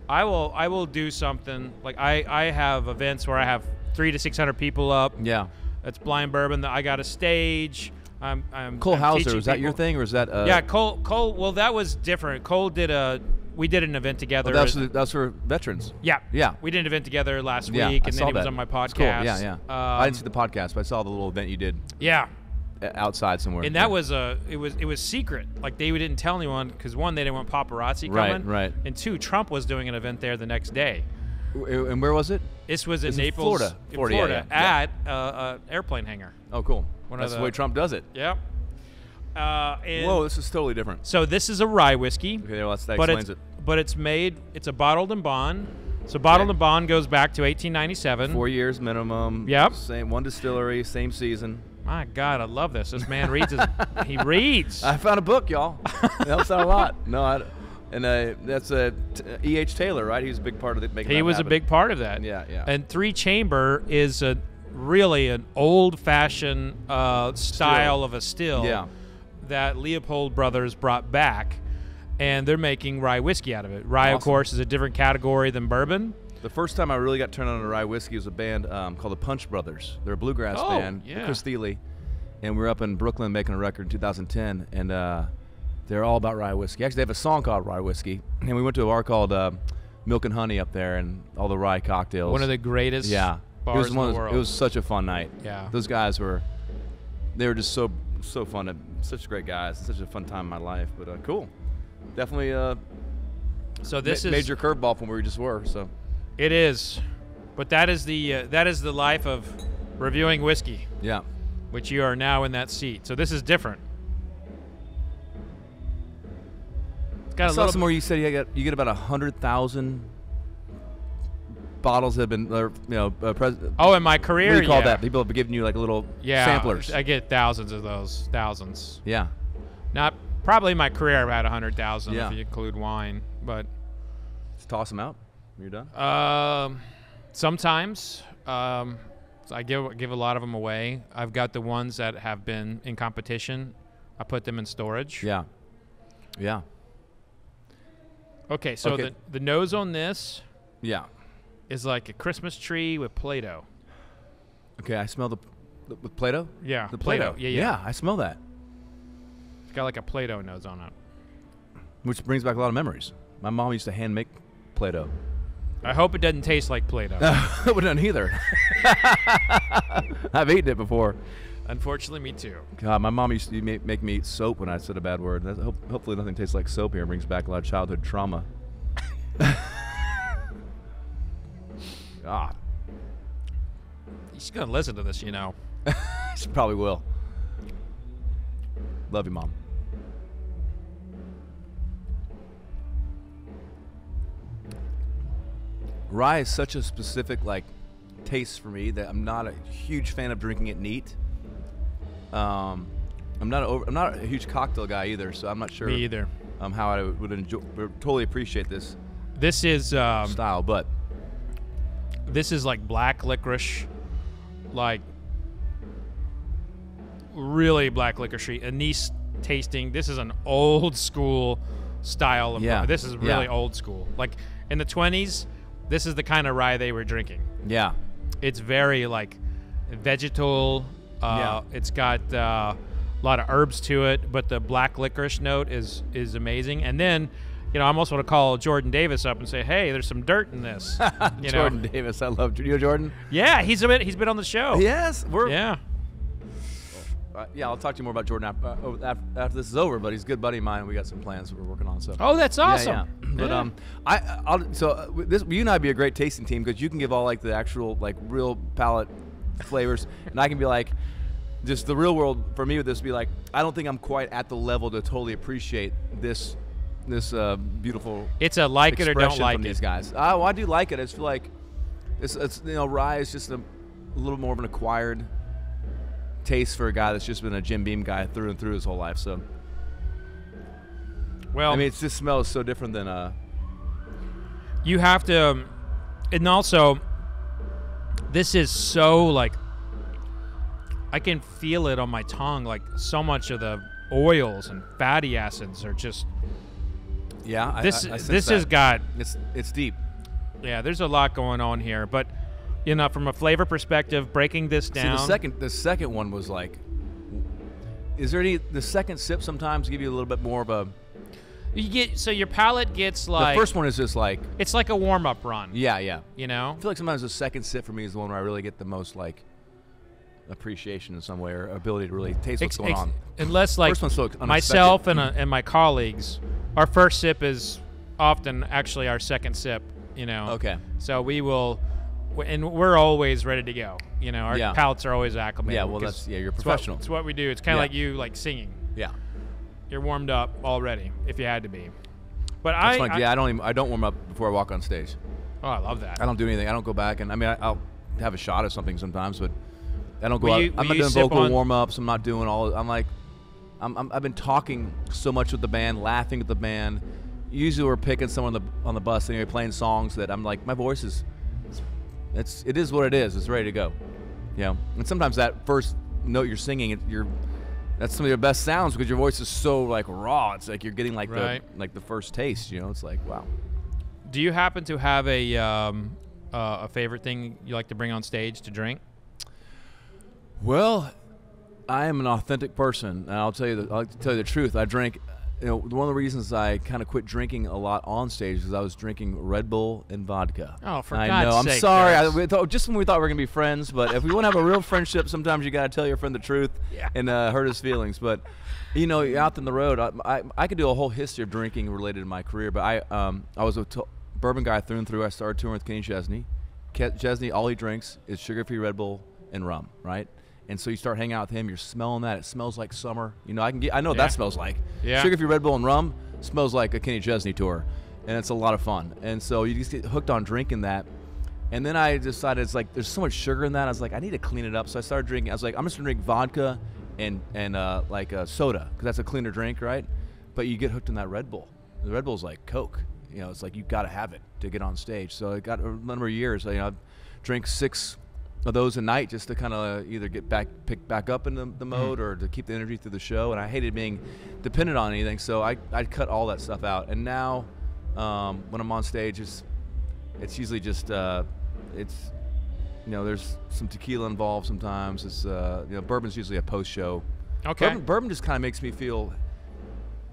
I will I will do something like I I have events where I have. Three to six hundred people up. Yeah, that's blind bourbon. I got a stage. I'm. I'm Cole I'm Hauser. Is that people. your thing, or is that? Uh, yeah, Cole. Cole. Well, that was different. Cole did a. We did an event together. Oh, that's that's for veterans. Yeah. Yeah. We did an event together last yeah, week, I and saw then he that. was on my podcast. Cool. Yeah, yeah. Um, I didn't see the podcast, but I saw the little event you did. Yeah. outside somewhere. And that yeah. was a it was it was secret. Like they didn't tell anyone because one, they didn't want paparazzi coming. Right, right. And two, Trump was doing an event there the next day. And where was it? This was in it's Naples, in Florida, in Florida, Florida yeah, yeah. at an uh, uh, airplane hangar. Oh, cool. One That's the, the way Trump does it. Yep. Uh, and Whoa, this is totally different. So this is a rye whiskey. Okay, well, that but explains it. But it's made. It's a bottled and bond. So bottled okay. and bond goes back to eighteen ninety-seven. Four years minimum. Yep. Same one distillery, same season. My God, I love this. This man reads. His, he reads. I found a book, y'all. It helps out a lot. No, I. And uh, that's uh, E H Taylor, right? He was a big part of it. Making he that was happen. a big part of that. Yeah, yeah. And three chamber is a, really an old-fashioned uh, style still. of a still yeah. that Leopold Brothers brought back, and they're making rye whiskey out of it. Rye, awesome. of course, is a different category than bourbon. The first time I really got turned on to rye whiskey was a band um, called the Punch Brothers. They're a bluegrass oh, band, yeah. Chris Thiele, and we were up in Brooklyn making a record in two thousand ten, and uh, they're all about rye whiskey. Actually, they have a song called Rye Whiskey. And we went to a bar called uh, Milk and Honey up there, and all the rye cocktails. One of the greatest yeah. bars it was in the world. It was such a fun night. Yeah. Those guys were, they were just so so fun. Such great guys. Such a fun time in my life. But uh, cool. Definitely uh, so this ma is major curveball from where we just were. So it is. But that is the uh, that is the life of reviewing whiskey. Yeah. Which you are now in that seat. So this is different. Got I saw somewhere you said you get you get about a hundred thousand bottles that have been, you know, uh, oh, in my career, what do you call yeah. that? People have given you like little yeah, samplers. I get thousands of those, thousands. Yeah, not probably in my career I've had a hundred thousand yeah. if you include wine, but just toss them out. You're done. Um, sometimes um, so I give give a lot of them away. I've got the ones that have been in competition. I put them in storage. Yeah, yeah. Okay, so okay. The, the nose on this yeah, is like a Christmas tree with Play-Doh. Okay, I smell the, the with Play-Doh? Yeah. The Play-Doh. Play-Doh. Yeah, yeah. Yeah, I smell that. It's got like a Play-Doh nose on it. Which brings back a lot of memories. My mom used to hand make Play-Doh. I hope it doesn't taste like Play-Doh. I wouldn't either. I've eaten it before. Unfortunately, me too. God, my mom used to make me eat soap when I said a bad word. That's, hopefully nothing tastes like soap here. It brings back a lot of childhood trauma. God. She's going to listen to this, you know. She probably will. Love you, Mom. Rye is such a specific, like, taste for me that I'm not a huge fan of drinking it neat. Um, I'm not over, I'm not a huge cocktail guy either, so I'm not sure. Me either. Um, how I would enjoy, totally appreciate this. This is um, style, but this is like black licorice, like really black licorice, anise tasting. This is an old school style of yeah. rye. This is really yeah. old school. Like in the twenties, this is the kind of rye they were drinking. Yeah, it's very like vegetal. Uh, yeah. It's got uh, a lot of herbs to it, but the black licorice note is is amazing. And then, you know, I almost want to call Jordan Davis up and say, "Hey, there's some dirt in this." You Jordan know? Davis, I love you, Jordan. Yeah, he's a bit, he's been on the show. Yes, we're yeah, uh, yeah. I'll talk to you more about Jordan after, uh, after, after this is over. But he's a good buddy of mine. And we got some plans that we're working on. So oh, that's awesome. Yeah, yeah. But yeah. um, I I'll, so uh, this you and I'd be a great tasting team because you can give all like the actual like real palate flavors, and I can be like, just the real world for me with this would be like, I don't think I'm quite at the level to totally appreciate this, this uh, beautiful. It's a like it or don't like it. These guys, I, well, I do like it. I just feel like it's, it's you know, rye is just a, a little more of an acquired taste for a guy that's just been a Jim Beam guy through and through his whole life. So, well, I mean, it just smells so different than uh. You have to, and also. This is so like, I can feel it on my tongue. Like so much of the oils and fatty acids are just. Yeah, this I, I this that. has got it's it's deep. Yeah, there's a lot going on here, but you know, from a flavor perspective, breaking this down. See, the second the second one was like, is there any the second sip sometimes give you a little bit more of a. You get so your palate gets like the first one is just like it's like a warm up run. Yeah, yeah. You know, I feel like sometimes the second sip for me is the one where I really get the most like appreciation in some way, or ability to really taste what's ex going on. Unless, like, so myself and, uh, and my colleagues, our first sip is often actually our second sip, you know. Okay. So we will, and we're always ready to go. You know, our yeah. palates are always acclimated. Yeah, well, that's, yeah, you're professional. It's what, what we do. It's kind of yeah. like you, like, singing. Yeah. You're warmed up already, if you had to be. But that's I, funny. I, yeah, I don't, even, I don't warm up before I walk on stage. Oh, I love that. I don't do anything. I don't go back, and I mean, I, I'll have a shot of something sometimes, but I don't go. Will out. You, I'm not doing vocal warm ups. I'm not doing all. I'm like, I'm, I'm, I've been talking so much with the band, laughing at the band. Usually, we're picking someone on the on the bus, and you're playing songs that I'm like, my voice is, it's it is what it is. It's ready to go. Yeah, you know? And sometimes that first note you're singing, it, you're. That's some of your best sounds because your voice is so like raw. It's like you're getting like right. the like the first taste. You know, it's like wow. Do you happen to have a um, uh, a favorite thing you like to bring on stage to drink? Well, I am an authentic person, and I'll tell you the, I'll tell you the truth. I drink. You know, one of the reasons I kind of quit drinking a lot on stage is I was drinking Red Bull and vodka. Oh, for I God's know. sake! I'm sorry. I, we thought, just when we thought we were gonna be friends, but if we want to have a real friendship, sometimes you gotta tell your friend the truth yeah. and uh, hurt his feelings. But you know, out on the road, I, I I could do a whole history of drinking related to my career. But I um I was a t bourbon guy through and through. I started touring with Kenny Chesney. Ke Chesney, all he drinks is sugar-free Red Bull and rum, right? And so you start hanging out with him, you're smelling that. It smells like summer. You know, I can get, I know what yeah. that smells like. Yeah. Sugar-free Red Bull and rum smells like a Kenny Chesney tour. And it's a lot of fun. And so you just get hooked on drinking that. And then I decided, it's like, there's so much sugar in that. I was like, I need to clean it up. So I started drinking. I was like, I'm just going to drink vodka and, and uh, like uh, soda, because that's a cleaner drink, right? But you get hooked on that Red Bull. The Red Bull's like Coke. You know, it's like you've got to have it to get on stage. So I got a number of years. You know, I've drank six of those a night just to kind of either get back, pick back up in the, the mode or to keep the energy through the show. And I hated being dependent on anything, so I, I'd cut all that stuff out. And now um, when I'm on stage, it's, it's usually just, uh, it's, you know, there's some tequila involved sometimes. It's, uh, you know, bourbon's usually a post-show. Okay. Bourbon, bourbon just kind of makes me feel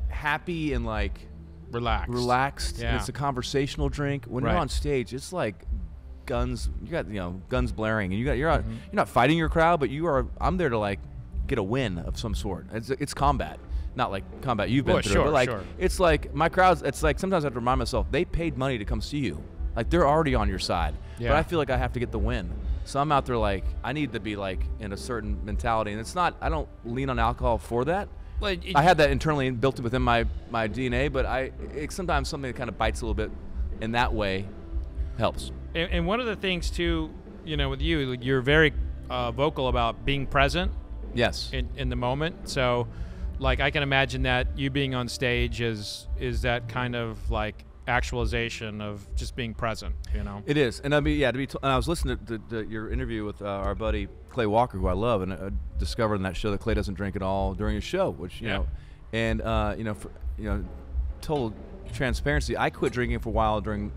happy and like relaxed. Relaxed. Yeah. And it's a conversational drink. When right. you're on stage, it's like guns, you got, you know, guns blaring, and you got, you're mm-hmm. out, you're not fighting your crowd, but you are. I'm there to like get a win of some sort. It's, it's combat, not like combat you've been well, through. Sure, but like sure. it's like my crowds. It's like sometimes I have to remind myself they paid money to come see you. Like they're already on your side, yeah. but I feel like I have to get the win. So I'm out there like I need to be like in a certain mentality, and it's not. I don't lean on alcohol for that. Well, it, I had that internally and built it within my my D N A, but I it's sometimes something that kind of bites a little bit, in that way, helps. And one of the things too, you know, with you, you're very uh, vocal about being present. Yes. In, in the moment, so like I can imagine that you being on stage is is that kind of like actualization of just being present. You know. It is, and I mean, yeah. To be, t and I was listening to, to, to your interview with uh, our buddy Clay Walker, who I love, and uh, discovered in that show that Clay doesn't drink at all during his show, which you yeah. know, and uh, you know, for, you know, total transparency, I quit drinking for a while during.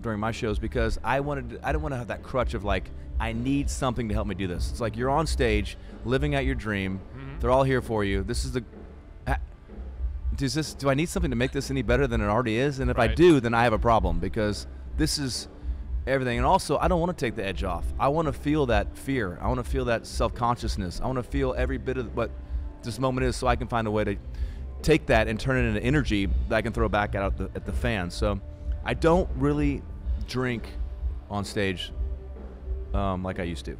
during my shows because I wanted to, I didn't want to have that crutch of like I need something to help me do this. It's like you're on stage living out your dream. Mm-hmm. They're all here for you. This is the does this do I need something to make this any better than it already is? And if right. I do, then I have a problem because this is everything. And also, I don't want to take the edge off. I want to feel that fear. I want to feel that self-consciousness. I want to feel every bit of what this moment is so I can find a way to take that and turn it into energy that I can throw back out at the, at the fans. So I don't really drink on stage um, like I used to.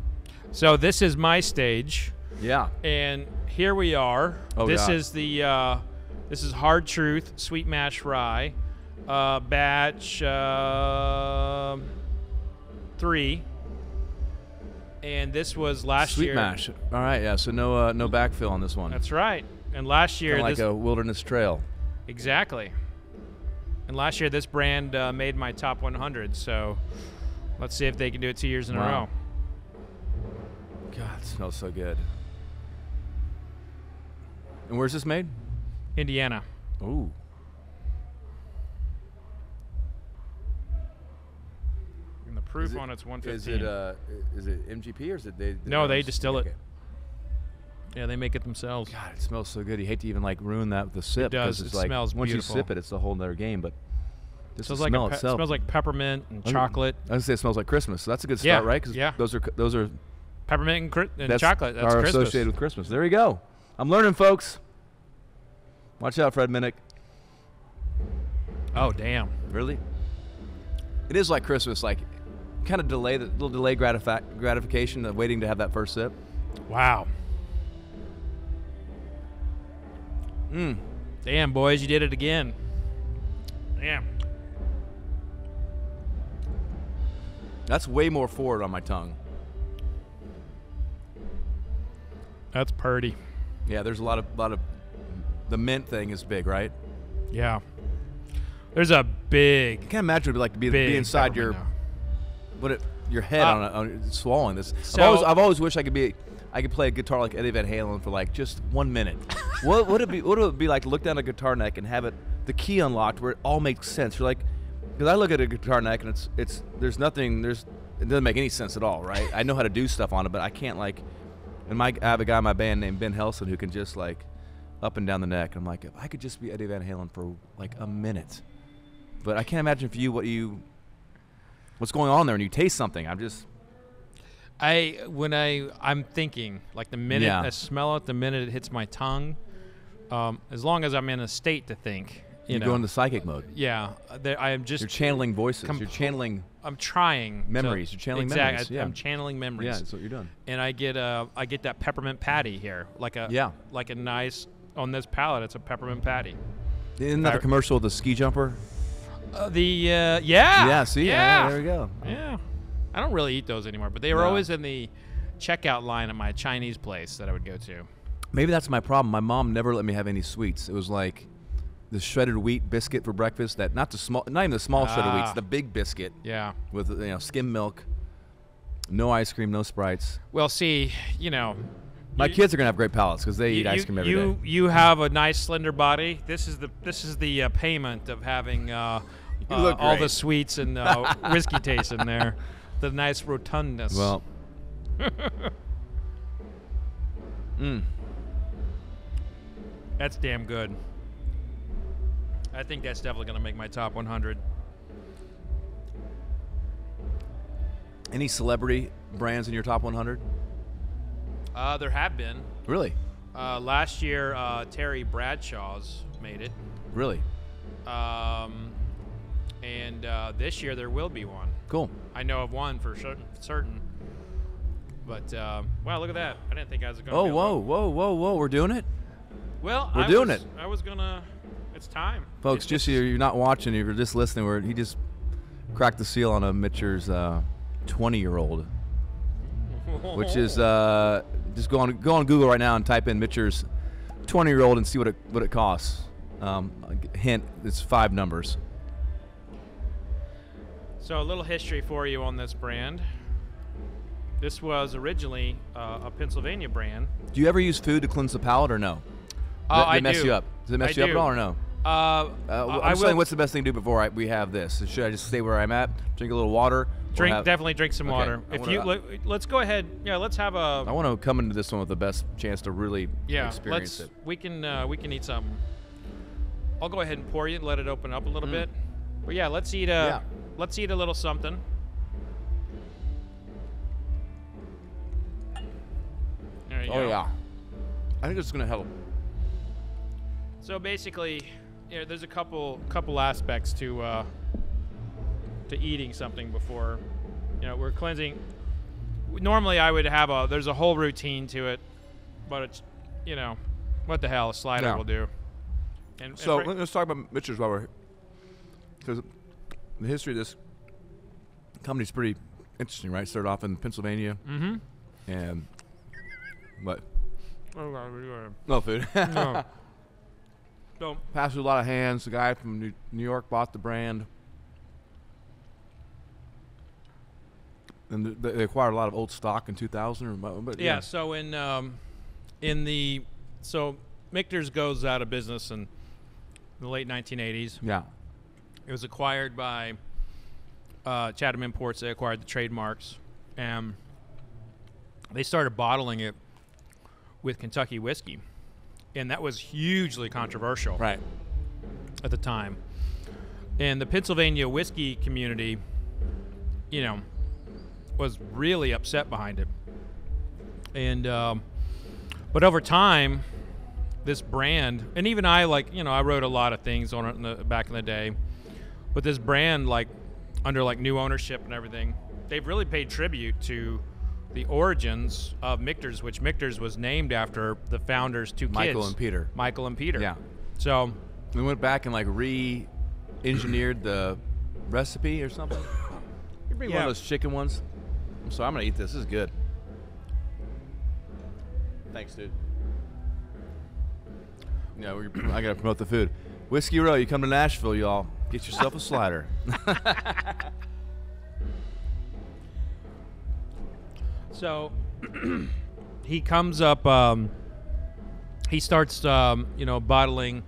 So this is my stage. Yeah. And here we are. Oh, this yeah. is the uh, this is Hard Truth Sweet Mash Rye, uh, batch uh, three. And this was last Sweet year. Sweet Mash. All right. Yeah. So no uh, no backfill on this one. That's right. And last year, kinda like this a Wilderness Trail. Exactly. And last year, this brand uh, made my top one hundred, so let's see if they can do it two years in wow. a row. God, it smells so good. And where's this made? Indiana. Ooh. And the proof it, on it's one fifteen. Is it, uh, is it M G P or is it they? they no, they distill it. it. Yeah, they make it themselves. God, it smells so good. You hate to even like ruin that with a sip. It does. It's it like, smells once beautiful. Once you sip it, it's a whole nother game. But this smells like smell it smells like peppermint and chocolate. I was gonna say it smells like Christmas. So that's a good start, yeah. right? Because yeah. those are those are Peppermint and, and that's chocolate. That's are Christmas. associated with Christmas. There you go. I'm learning, folks. Watch out, Fred Minnick. Oh, damn. Really? It is like Christmas, like kind of delay, the little delay gratif gratification of waiting to have that first sip. Wow. Mm. Damn, boys, you did it again. Damn. That's way more forward on my tongue. That's purdy. Yeah, there's a lot of lot of the mint thing is big, right? Yeah. There's a big. I can't imagine what it'd like to be, be inside your, what it, your head um, on, a, on swallowing this. So I've always, I've always wished I could be, I could play a guitar like Eddie Van Halen for like just one minute. What would it be? What would it be like to look down a guitar neck and have it, the key unlocked where it all makes sense? You're like, because I look at a guitar neck and it's it's there's nothing there's it doesn't make any sense at all, right? I know how to do stuff on it, but I can't like. And my, I have a guy in my band named Ben Helson who can just like up and down the neck. I'm like, if I could just be Eddie Van Halen for like a minute. But I can't imagine for you what you, what's going on there when you taste something. I'm just, I when I I'm thinking like the minute yeah. I smell it, the minute it hits my tongue. Um, as long as I'm in a state to think, you, you know, go into psychic mode. Yeah, there, I am just. You're channeling voices. You're channeling. I'm trying memories. To, you're channeling exactly, memories. I, yeah. I'm channeling memories. Yeah, that's what you're doing. And I get a, I get that peppermint patty here, like a yeah, like a nice on this palate. It's a peppermint patty. Isn't that I, the commercial of the ski jumper? Uh, the uh, yeah. Yeah. See. Yeah. Uh, there we go. Yeah. I don't really eat those anymore, but they were no. always in the checkout line at my Chinese place that I would go to. Maybe that's my problem. My mom never let me have any sweets. It was like the shredded wheat biscuit for breakfast. That not the small, not even the small ah. shredded wheats. The big biscuit. Yeah. With you know skim milk, no ice cream, no Sprites. Well, see, you know, my you, kids are gonna have great palates because they you, eat ice cream every you, day. You have a nice slender body. This is the this is the uh, payment of having uh, uh, all the sweets and uh, whiskey taste in there, the nice rotundness. Well. mm. That's damn good. I think that's definitely going to make my top one hundred. Any celebrity brands in your top one hundred? Uh, there have been. Really? Uh, last year, uh, Terry Bradshaw's made it. Really? Um, and uh, this year there will be one. Cool. I know of one for certain. But, uh, wow, look at that. I didn't think I was going to. Oh, whoa, whoa, whoa, whoa. We're doing it? Well, We're I doing was, it. I was going to. It's time. Folks, it's just so you're not watching, if you're just listening, where he just cracked the seal on a Michter's uh, twenty-year-old, which is uh, just go on go on Google right now and type in Michter's twenty-year-old and see what it what it costs. Um, hint: it's five numbers. So a little history for you on this brand. This was originally uh, a Pennsylvania brand. Do you ever use food to cleanse the palate, or no? Oh, uh, I mess do. you up. Does it mess I you do. up at all or no? Uh, uh, I'm I saying will. what's the best thing to do before I, we have this? Should I just stay where I'm at, drink a little water? Drink have, Definitely drink some okay. water. If wanna, you uh, Let's go ahead. Yeah, let's have a... I want to come into this one with the best chance to really yeah, experience let's, it. We can, uh, we can eat something. I'll go ahead and pour you and let it open up a little mm. bit. But yeah, let's eat a, yeah. let's eat a little something. There you oh, go. yeah. I think it's going to help. So basically, you know, there's a couple couple aspects to uh, to eating something before, you know, we're cleansing. Normally, I would have a there's a whole routine to it, but it's, you know, what the hell, a slider yeah. will do. And, so and let's talk about Michter's while we're here, because the history of this company's pretty interesting, right? Started off in Pennsylvania, mm-hmm. and what? Oh God, we were, no food. No. So, passed through a lot of hands. The guy from New, New York bought the brand, and th they acquired a lot of old stock in two thousand. Or, but, yeah, yeah. So in um, in the so Michter's goes out of business in the late nineteen eighties. Yeah, it was acquired by uh, Chatham Imports. They acquired the trademarks, and they started bottling it with Kentucky whiskey. And that was hugely controversial right. at the time. And the Pennsylvania whiskey community, you know, was really upset behind it. And um, but over time, this brand, and even I, like, you know, I wrote a lot of things on it in the, back in the day, but this brand, like, under like new ownership and everything, they've really paid tribute to the origins of Michter's, which Michter's was named after the founders' two kids, Michael and Peter. Michael and Peter. Yeah. So we went back and like re-engineered the recipe or something. You bring yeah. one of those chicken ones. So I'm gonna eat this. This is good. Thanks, dude. Yeah, we're, I gotta promote the food. Whiskey Row. You come to Nashville, y'all. Get yourself a slider. So he comes up, um, he starts, um, you know, bottling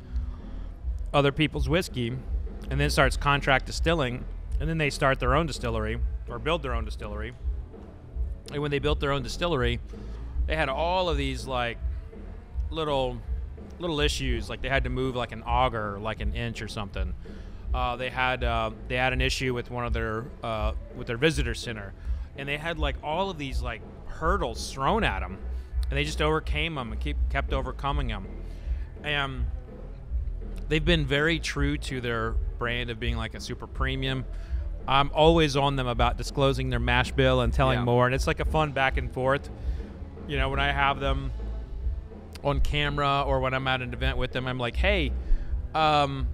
other people's whiskey, and then starts contract distilling, and then they start their own distillery, or build their own distillery. And when they built their own distillery, they had all of these, like, little, little issues. Like, they had to move, like, an auger, like an inch or something. Uh, they had, uh, they had an issue with one of their, uh, with their visitor center. And they had like all of these like hurdles thrown at them, and they just overcame them and keep kept overcoming them. And they've been very true to their brand of being like a super premium. I'm always on them about disclosing their mash bill and telling yeah. more, and it's like a fun back and forth. You know, when I have them on camera or when I'm at an event with them, I'm like, hey, um,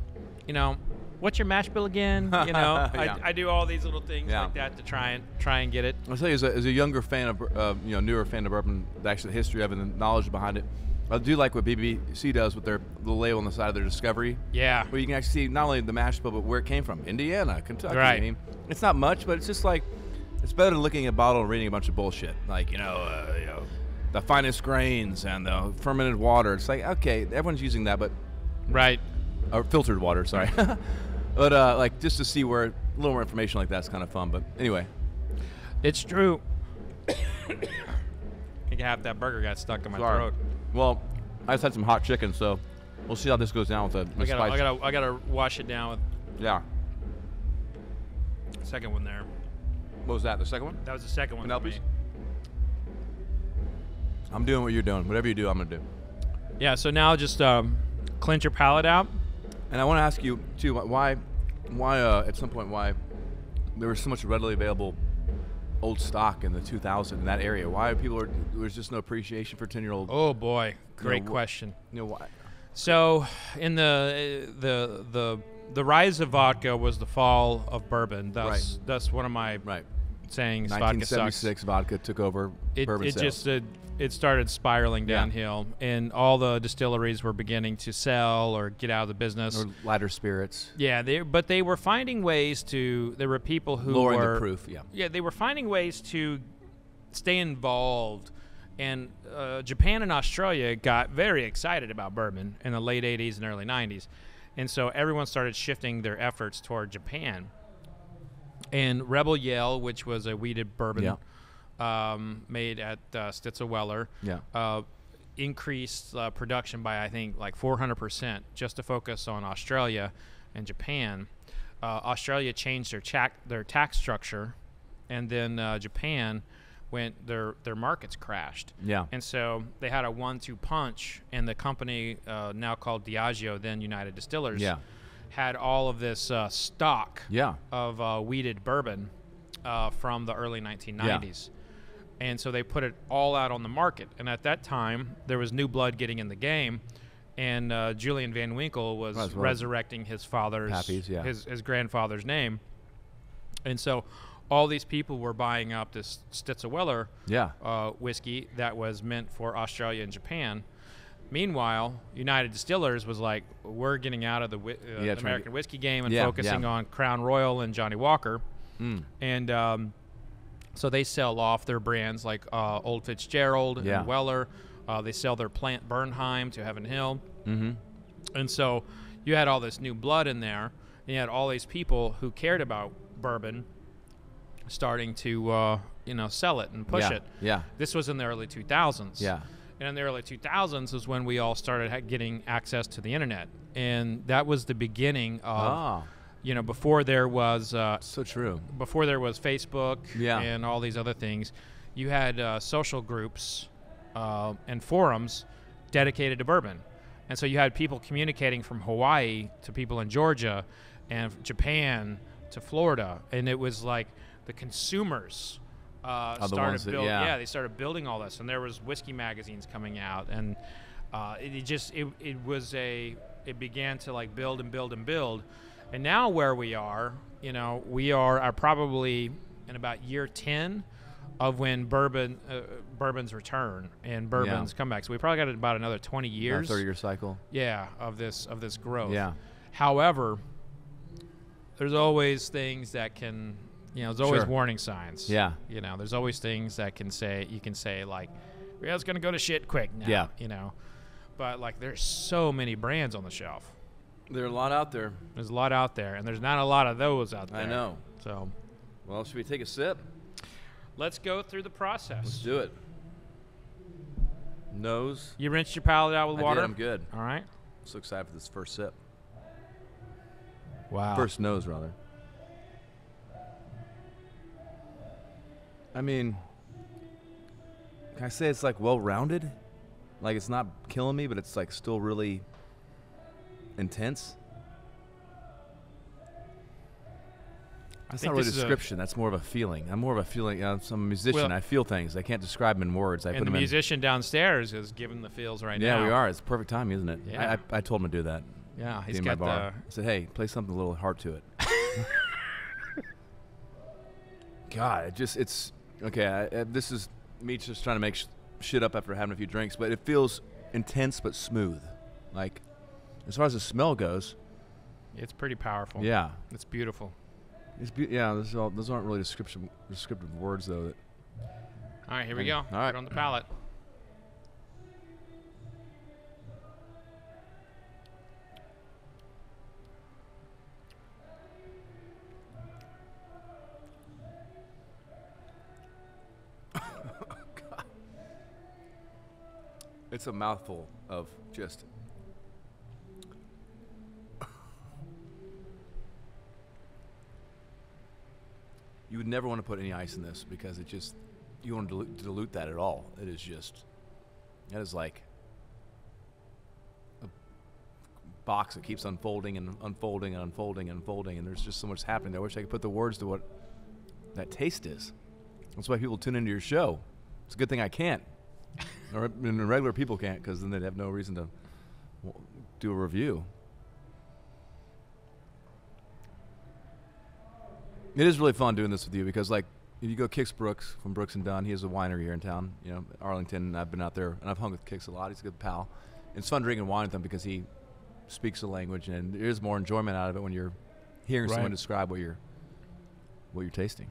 you know, what's your mash bill again? You know, yeah. I, I do all these little things yeah. like that to try and try and get it. I'll tell you, as a, as a younger fan of, uh, you know, newer fan of bourbon, actually the history of it and the knowledge behind it, I do like what B B C does with their little label on the side of their discovery. Yeah. Where you can actually see not only the mash bill, but where it came from. Indiana, Kentucky. Right. I mean, it's not much, but it's just like, it's better than looking at a bottle and reading a bunch of bullshit. Like, you know, uh, you know, the finest grains and the fermented water. It's like, okay, everyone's using that, but. Right. Or filtered water, sorry. But uh, like just to see where a little more information like that's kind of fun. But anyway, it's true. I think half that burger got stuck in my Sorry. throat. Well, I just had some hot chicken, so we'll see how this goes down with the with I gotta, spice. I gotta, I gotta wash it down with. Yeah. Second one there. What was that? The second one? That was the second one. Penelope's. I'm doing what you're doing. Whatever you do, I'm gonna do. Yeah. So now just um, cleanse your palate out. And I want to ask you too, why, why uh, at some point, why there was so much readily available old stock in the two thousands in that area? Why people are there's just no appreciation for ten-year-old? Oh boy, great you know, question. You know why? So in the the the the rise of vodka was the fall of bourbon. That's right. That's one of my right sayings. nineteen seventy-six, vodka, vodka took over it, bourbon it sales. Just did. It started spiraling downhill, yeah. and all the distilleries were beginning to sell or get out of the business. Or lighter spirits. Yeah, they, but they were finding ways to. There were people who lowering were, the proof. Yeah, yeah, they were finding ways to stay involved, and uh, Japan and Australia got very excited about bourbon in the late eighties and early nineties, and so everyone started shifting their efforts toward Japan. And Rebel Yell, which was a weeded bourbon. Yeah. Um, made at uh, Stitzel-Weller, yeah. uh, increased uh, production by, I think, like four hundred percent just to focus on Australia and Japan. Uh, Australia changed their, cha their tax structure, and then uh, Japan went, their, their markets crashed. Yeah. And so they had a one two punch, and the company uh, now called Diageo, then United Distillers, yeah. had all of this uh, stock yeah. of uh, weeded bourbon uh, from the early nineteen nineties. Yeah. And so they put it all out on the market. And at that time, there was new blood getting in the game. And uh, Julian Van Winkle was right, resurrecting his father's, Pappy's, yeah. his, his grandfather's name. And so all these people were buying up this Stitzel-Weller yeah. uh, whiskey that was meant for Australia and Japan. Meanwhile, United Distillers was like, we're getting out of the uh, yeah, American whiskey game and yeah, focusing yeah. on Crown Royal and Johnny Walker. Mm. And... Um, So they sell off their brands like uh, Old Fitzgerald yeah. and Weller. Uh, they sell their plant Bernheim to Heaven Hill. Mm-hmm. And so you had all this new blood in there, and you had all these people who cared about bourbon starting to uh, you know, sell it and push yeah. it. Yeah. This was in the early two thousands. Yeah. And in the early two thousands is when we all started ha getting access to the internet. And that was the beginning of... Oh. You know, before there was uh, so true. Before there was Facebook yeah. and all these other things, you had uh, social groups uh, and forums dedicated to bourbon. And so you had people communicating from Hawaii to people in Georgia and Japan to Florida. And it was like the consumers uh, started building. Yeah. yeah, they started building all this. And there was whiskey magazines coming out. And uh, it, it just, it, it was a, it began to like build and build and build. And now where we are, you know, we are, are probably in about year ten of when bourbon uh, bourbons return and bourbons yeah. come back. So we probably got about another twenty years. thirty year cycle. Yeah, of this of this growth. Yeah. However, there's always things that can, you know, there's always sure. warning signs. Yeah. You know, there's always things that can say, you can say like, yeah, it's going to go to shit quick now. Yeah. You know, but like there's so many brands on the shelf. There are a lot out there. There's a lot out there, and there's not a lot of those out there. I know. So, well, should we take a sip? Let's go through the process. Let's do it. Nose. You rinsed your palate out with water? I did, I'm good. All right. I'm so excited for this first sip. Wow. First nose, rather. I mean, can I say it's like well-rounded? Like it's not killing me, but it's like still really intense. That's not really a description. A, that's more of a feeling. I'm more of a feeling. I'm a musician. Well, I feel things. I can't describe them in words. I and put the them musician in. Downstairs is giving the feels right yeah, now. Yeah, we are. It's perfect time, isn't it? Yeah. I, I, I told him to do that. Yeah, he's got my bar. The I said, hey, play something a little heart to it. God, it just, it's, okay, I, I, this is me just trying to make sh shit up after having a few drinks, but it feels intense but smooth. Like, as far as the smell goes. It's pretty powerful. Yeah. It's beautiful. It's be yeah, this is all, those aren't really description, descriptive words, though. That all right, here we go. All right. Put on the palate. God. It's a mouthful of just... You would never want to put any ice in this because it just, you don't dilute, dilute that at all. It is just, that is like a box that keeps unfolding and unfolding and unfolding and unfolding, and there's just so much happening there. I wish I could put the words to what that taste is. That's why people tune into your show. It's a good thing I can't. Or and regular people can't, because then they'd have no reason to do a review. It is really fun doing this with you because, like, if you go Kix Brooks from Brooks and Dunn, he has a winery here in town, you know, Arlington, and I've been out there, and I've hung with Kix a lot. He's a good pal. And it's fun drinking wine with him because he speaks the language, and there is more enjoyment out of it when you're hearing right. someone describe what you're, what you're tasting.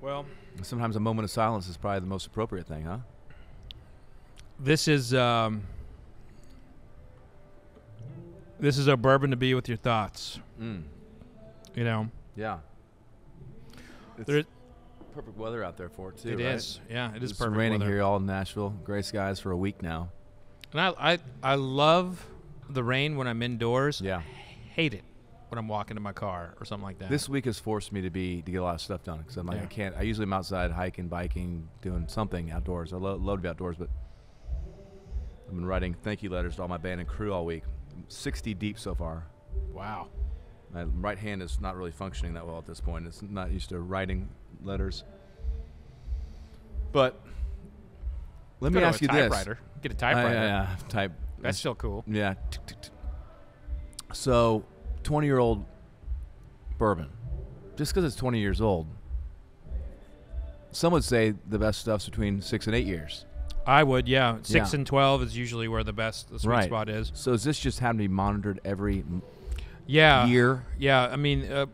Well. And sometimes a moment of silence is probably the most appropriate thing, huh? This is, um, this is a bourbon to be with your thoughts. Mm. You know, yeah, it's there, perfect weather out there for it too. It right? is, yeah, it is it's perfect. Raining weather. Here all in Nashville, gray skies for a week now. And I, I, I love the rain when I'm indoors. Yeah, I hate it when I'm walking to my car or something like that. This week has forced me to be to get a lot of stuff done because I'm like yeah. I can't. I usually am outside hiking, biking, doing something outdoors. I lo love to be outdoors, but I've been writing thank you letters to all my band and crew all week. I'm sixty deep so far. Wow. My right hand is not really functioning that well at this point. It's not used to writing letters. But let me ask you this. Get a typewriter. Yeah, type. That's still cool. Yeah. So twenty-year-old bourbon. Just because it's twenty years old, some would say the best stuff's between six and eight years. I would, yeah. Six and twelve is usually where the best, the sweet spot is. So is this just having to be monitored every... Yeah. Year. Yeah. I mean, uh,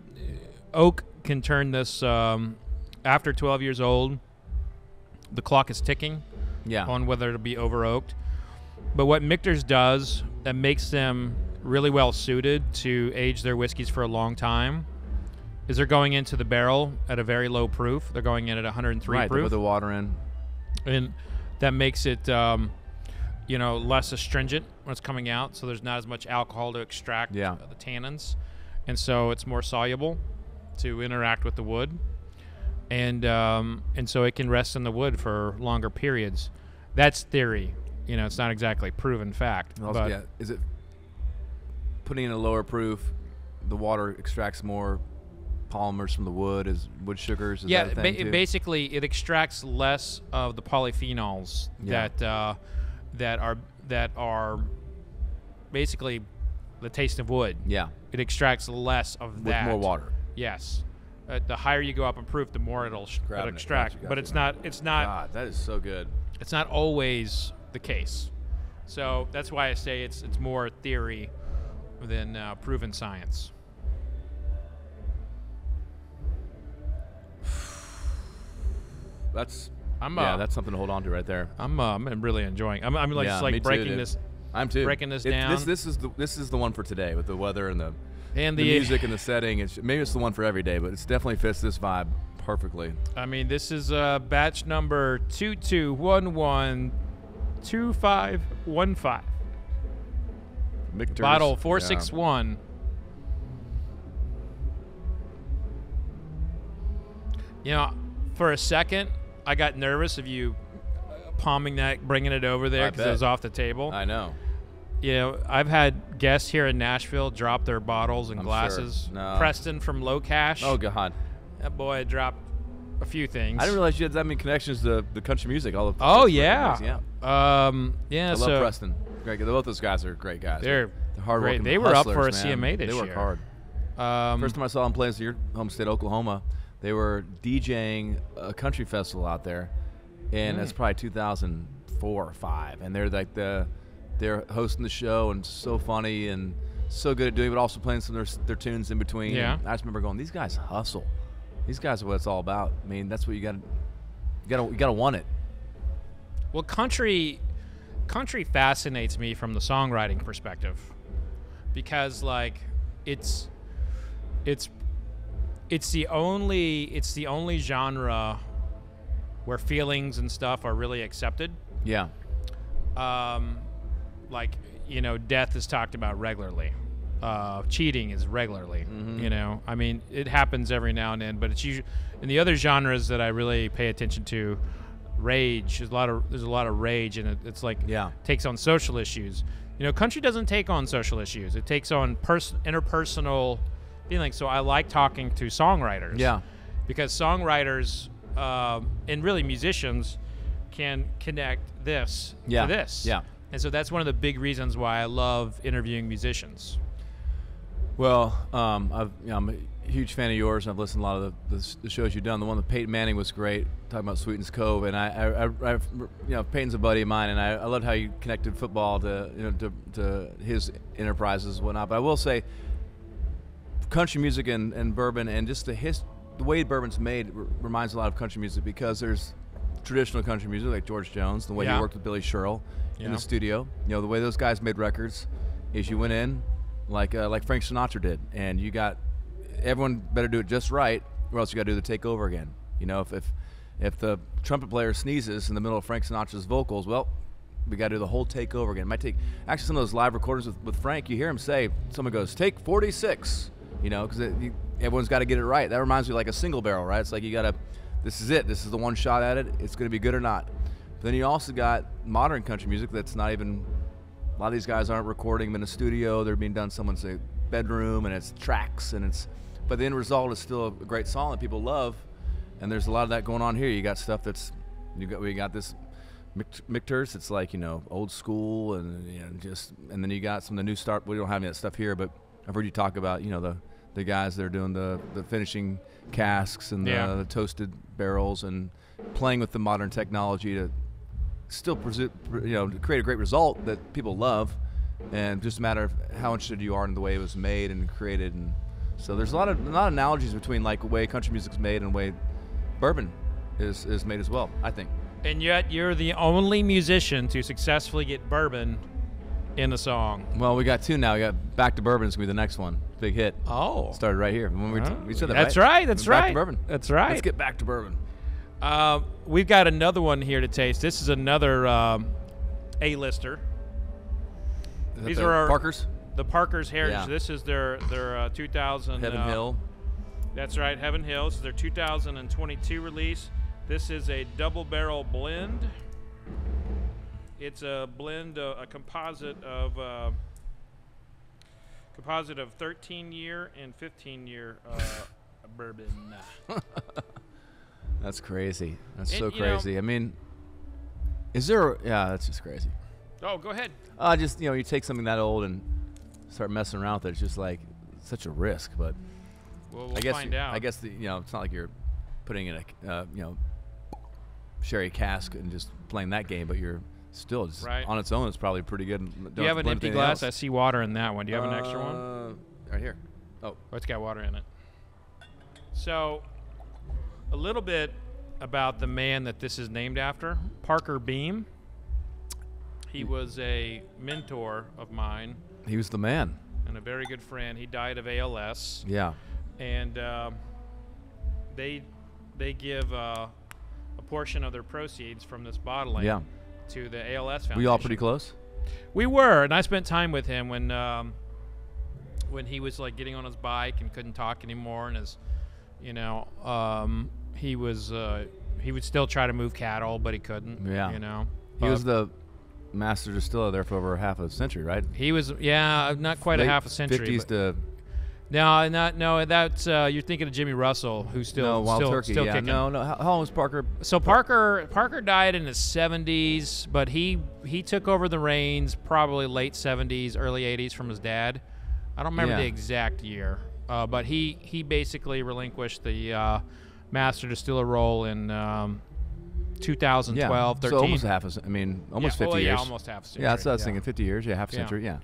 oak can turn this um, after twelve years old. The clock is ticking. Yeah. On whether it'll be over oaked. But what Michter's does that makes them really well suited to age their whiskeys for a long time is they're going into the barrel at a very low proof. They're going in at one oh three right, proof. Right. With the water in. And that makes it. Um, you know, less astringent when it's coming out, so there's not as much alcohol to extract yeah. the tannins, and so it's more soluble to interact with the wood. and um, and so it can rest in the wood for longer periods. That's theory. You know, it's not exactly proven fact. Also, but yeah, is it putting in a lower proof, the water extracts more polymers from the wood, is wood sugars? Is yeah, that a thing ba too? Basically, it extracts less of the polyphenols yeah. that uh, that are that are basically the taste of wood. Yeah, it extracts less of With that. With more water. Yes. Uh, the higher you go up in proof, the more it'll, it'll extract. It. Gotcha, but it's not. It's not. God, that is so good. It's not always the case, so that's why I say it's it's more theory than uh, proven science. That's I'm yeah, uh, that's something to hold on to right there. I'm uh, I'm really enjoying. I'm I'm like, yeah, just like breaking too, this. I'm too breaking this it, down. This this is the this is the one for today with the weather and the. And the, the music and the setting, it's, maybe it's the one for every day, but it definitely fits this vibe perfectly. I mean, this is uh, batch number two two one one two five one five. Michter's. Bottle four six one. Yeah. You know, for a second, I got nervous of you palming that, bringing it over there because it was off the table. I know. You know, I've had guests here in Nashville drop their bottles and I'm glasses. Sure. No. Preston from Low Cash. Oh, God. That boy dropped a few things. I didn't realize you had that many connections to the country music. All the oh, yeah. Music. Yeah. Um, yeah. I love so Preston. Great. Both of those guys are great guys. They're, they're hard working. They were hustlers, up for a man. C M A this year. They work year. hard. Um, First time I saw them playing to your home state, Oklahoma, they were DJing a country festival out there. And mm. that's probably two thousand four or five. And they're like the... They're hosting the show and so funny and so good at doing it, but also playing some of their, their tunes in between. Yeah. I just remember going, these guys hustle. These guys are what it's all about. I mean, that's what you gotta you gotta you gotta want it. Well, country country fascinates me from the songwriting perspective. Because like it's it's it's the only it's the only genre where feelings and stuff are really accepted. Yeah. Um Like, you know, death is talked about regularly. Uh, cheating is regularly, mm-hmm. you know. I mean, it happens every now and then, but it's usually in the other genres that I really pay attention to. Rage, there's a lot of there's a lot of rage, and it, it's like yeah. takes on social issues. You know, country doesn't take on social issues. It takes on pers interpersonal feelings. So I like talking to songwriters, yeah, because songwriters um, and really musicians can connect this yeah. to this, yeah. And so that's one of the big reasons why I love interviewing musicians. Well, um, I've, you know, I'm a huge fan of yours, and I've listened to a lot of the, the, the shows you've done. The one with Peyton Manning was great, talking about Sweetens Cove. And I, I, I I've, you know, Peyton's a buddy of mine, and I, I loved how you connected football to, you know, to, to his enterprises and whatnot. But I will say, country music and, and bourbon, and just the his, the way bourbon's made r reminds a lot of country music, because there's traditional country music like George Jones, the way yeah. he worked with Billy Sherrill. Yeah. In the studio, you know, the way those guys made records is you went in like uh, like Frank Sinatra did, and you got everyone better do it just right, or else you got to do the takeover again. You know, if, if if the trumpet player sneezes in the middle of Frank Sinatra's vocals, well, we got to do the whole takeover again. It might take actually some of those live recordings with, with Frank. You hear him say, someone goes take forty-six, you know, because everyone's got to get it right. That reminds me of like a single barrel, right? It's like you got to, this is it, this is the one shot at it. It's going to be good or not. Then you also got modern country music that's not even, a lot of these guys aren't recording them in a studio, they're being done in someone's bedroom, and it's tracks, and it's, but the end result is still a great song that people love, and there's a lot of that going on here. You got stuff that's, you got, we got this Michter's, it's like, you know, old school, and you know, just, and then you got some of the new start, we don't have any of that stuff here, but I've heard you talk about, you know, the, the guys that are doing the, the finishing casks, and yeah. the, the toasted barrels, and playing with the modern technology to, still, you know, create a great result that people love, and just a matter of how interested you are in the way it was made and created. And so there's a lot of, a lot of analogies between like the way country music's made and the way bourbon is is made as well, I think. And yet you're the only musician to successfully get bourbon in a song. Well, we got two now. We got Back to Bourbon is gonna be the next one, big hit. Oh, started right here when we, oh. we said that. That's right. right that's Back right. To bourbon. That's right. Let's get back to bourbon. Uh, we've got another one here to taste. This is another um, A-lister. These the are our, Parker's? The Parker's Heritage. Yeah. This is their their uh, two thousand Heaven uh, Hill That's right, Heaven Hill. This is their two thousand twenty-two release. This is a double barrel blend. It's a blend, uh, a composite of uh, composite of thirteen year and fifteen year uh, bourbon. That's crazy. That's and, so crazy. Know, I mean, is there? A, yeah, that's just crazy. Oh, go ahead. Uh, just you know, you take something that old and start messing around with it. It's just like such a risk, but. Well, we'll I guess find you, out. I guess the, you know, it's not like you're putting in a uh, you know sherry cask and just playing that game, but you're still just right. on its own. It's probably pretty good. Don't Do you have an empty glass? Else. I see water in that one. Do you have uh, an extra one? Right here. Oh. oh, it's got water in it. So, a little bit about the man that this is named after, Parker Beam. He was a mentor of mine. He was the man. And a very good friend. He died of A L S. Yeah. And uh, they they give uh, a portion of their proceeds from this bottling yeah. to the A L S Foundation. Were you all pretty close? We were, and I spent time with him when um, when he was like getting on his bike and couldn't talk anymore, and his, you know, um, he was uh, he would still try to move cattle, but he couldn't. Yeah, you know, he was the master distiller there for over half a century, right? He was, yeah, not quite Late a half a century. fifties to. No, not no. That's uh, you're thinking of Jimmy Russell, who's still no, Wild still, Turkey, still yeah. kicking. No, no. How, how long was Parker? So Parker Parker died in his seventies, but he he took over the reins probably late seventies, early eighties from his dad. I don't remember yeah. the exact year, uh, but he he basically relinquished the uh, master distiller role in um, two thousand twelve, yeah. thirteen. So almost half. A, I mean, almost yeah. fifty oh, years. Yeah, almost half a century. Yeah, that's what I was yeah. thinking. Fifty years. Yeah, half a century. Yeah. yeah.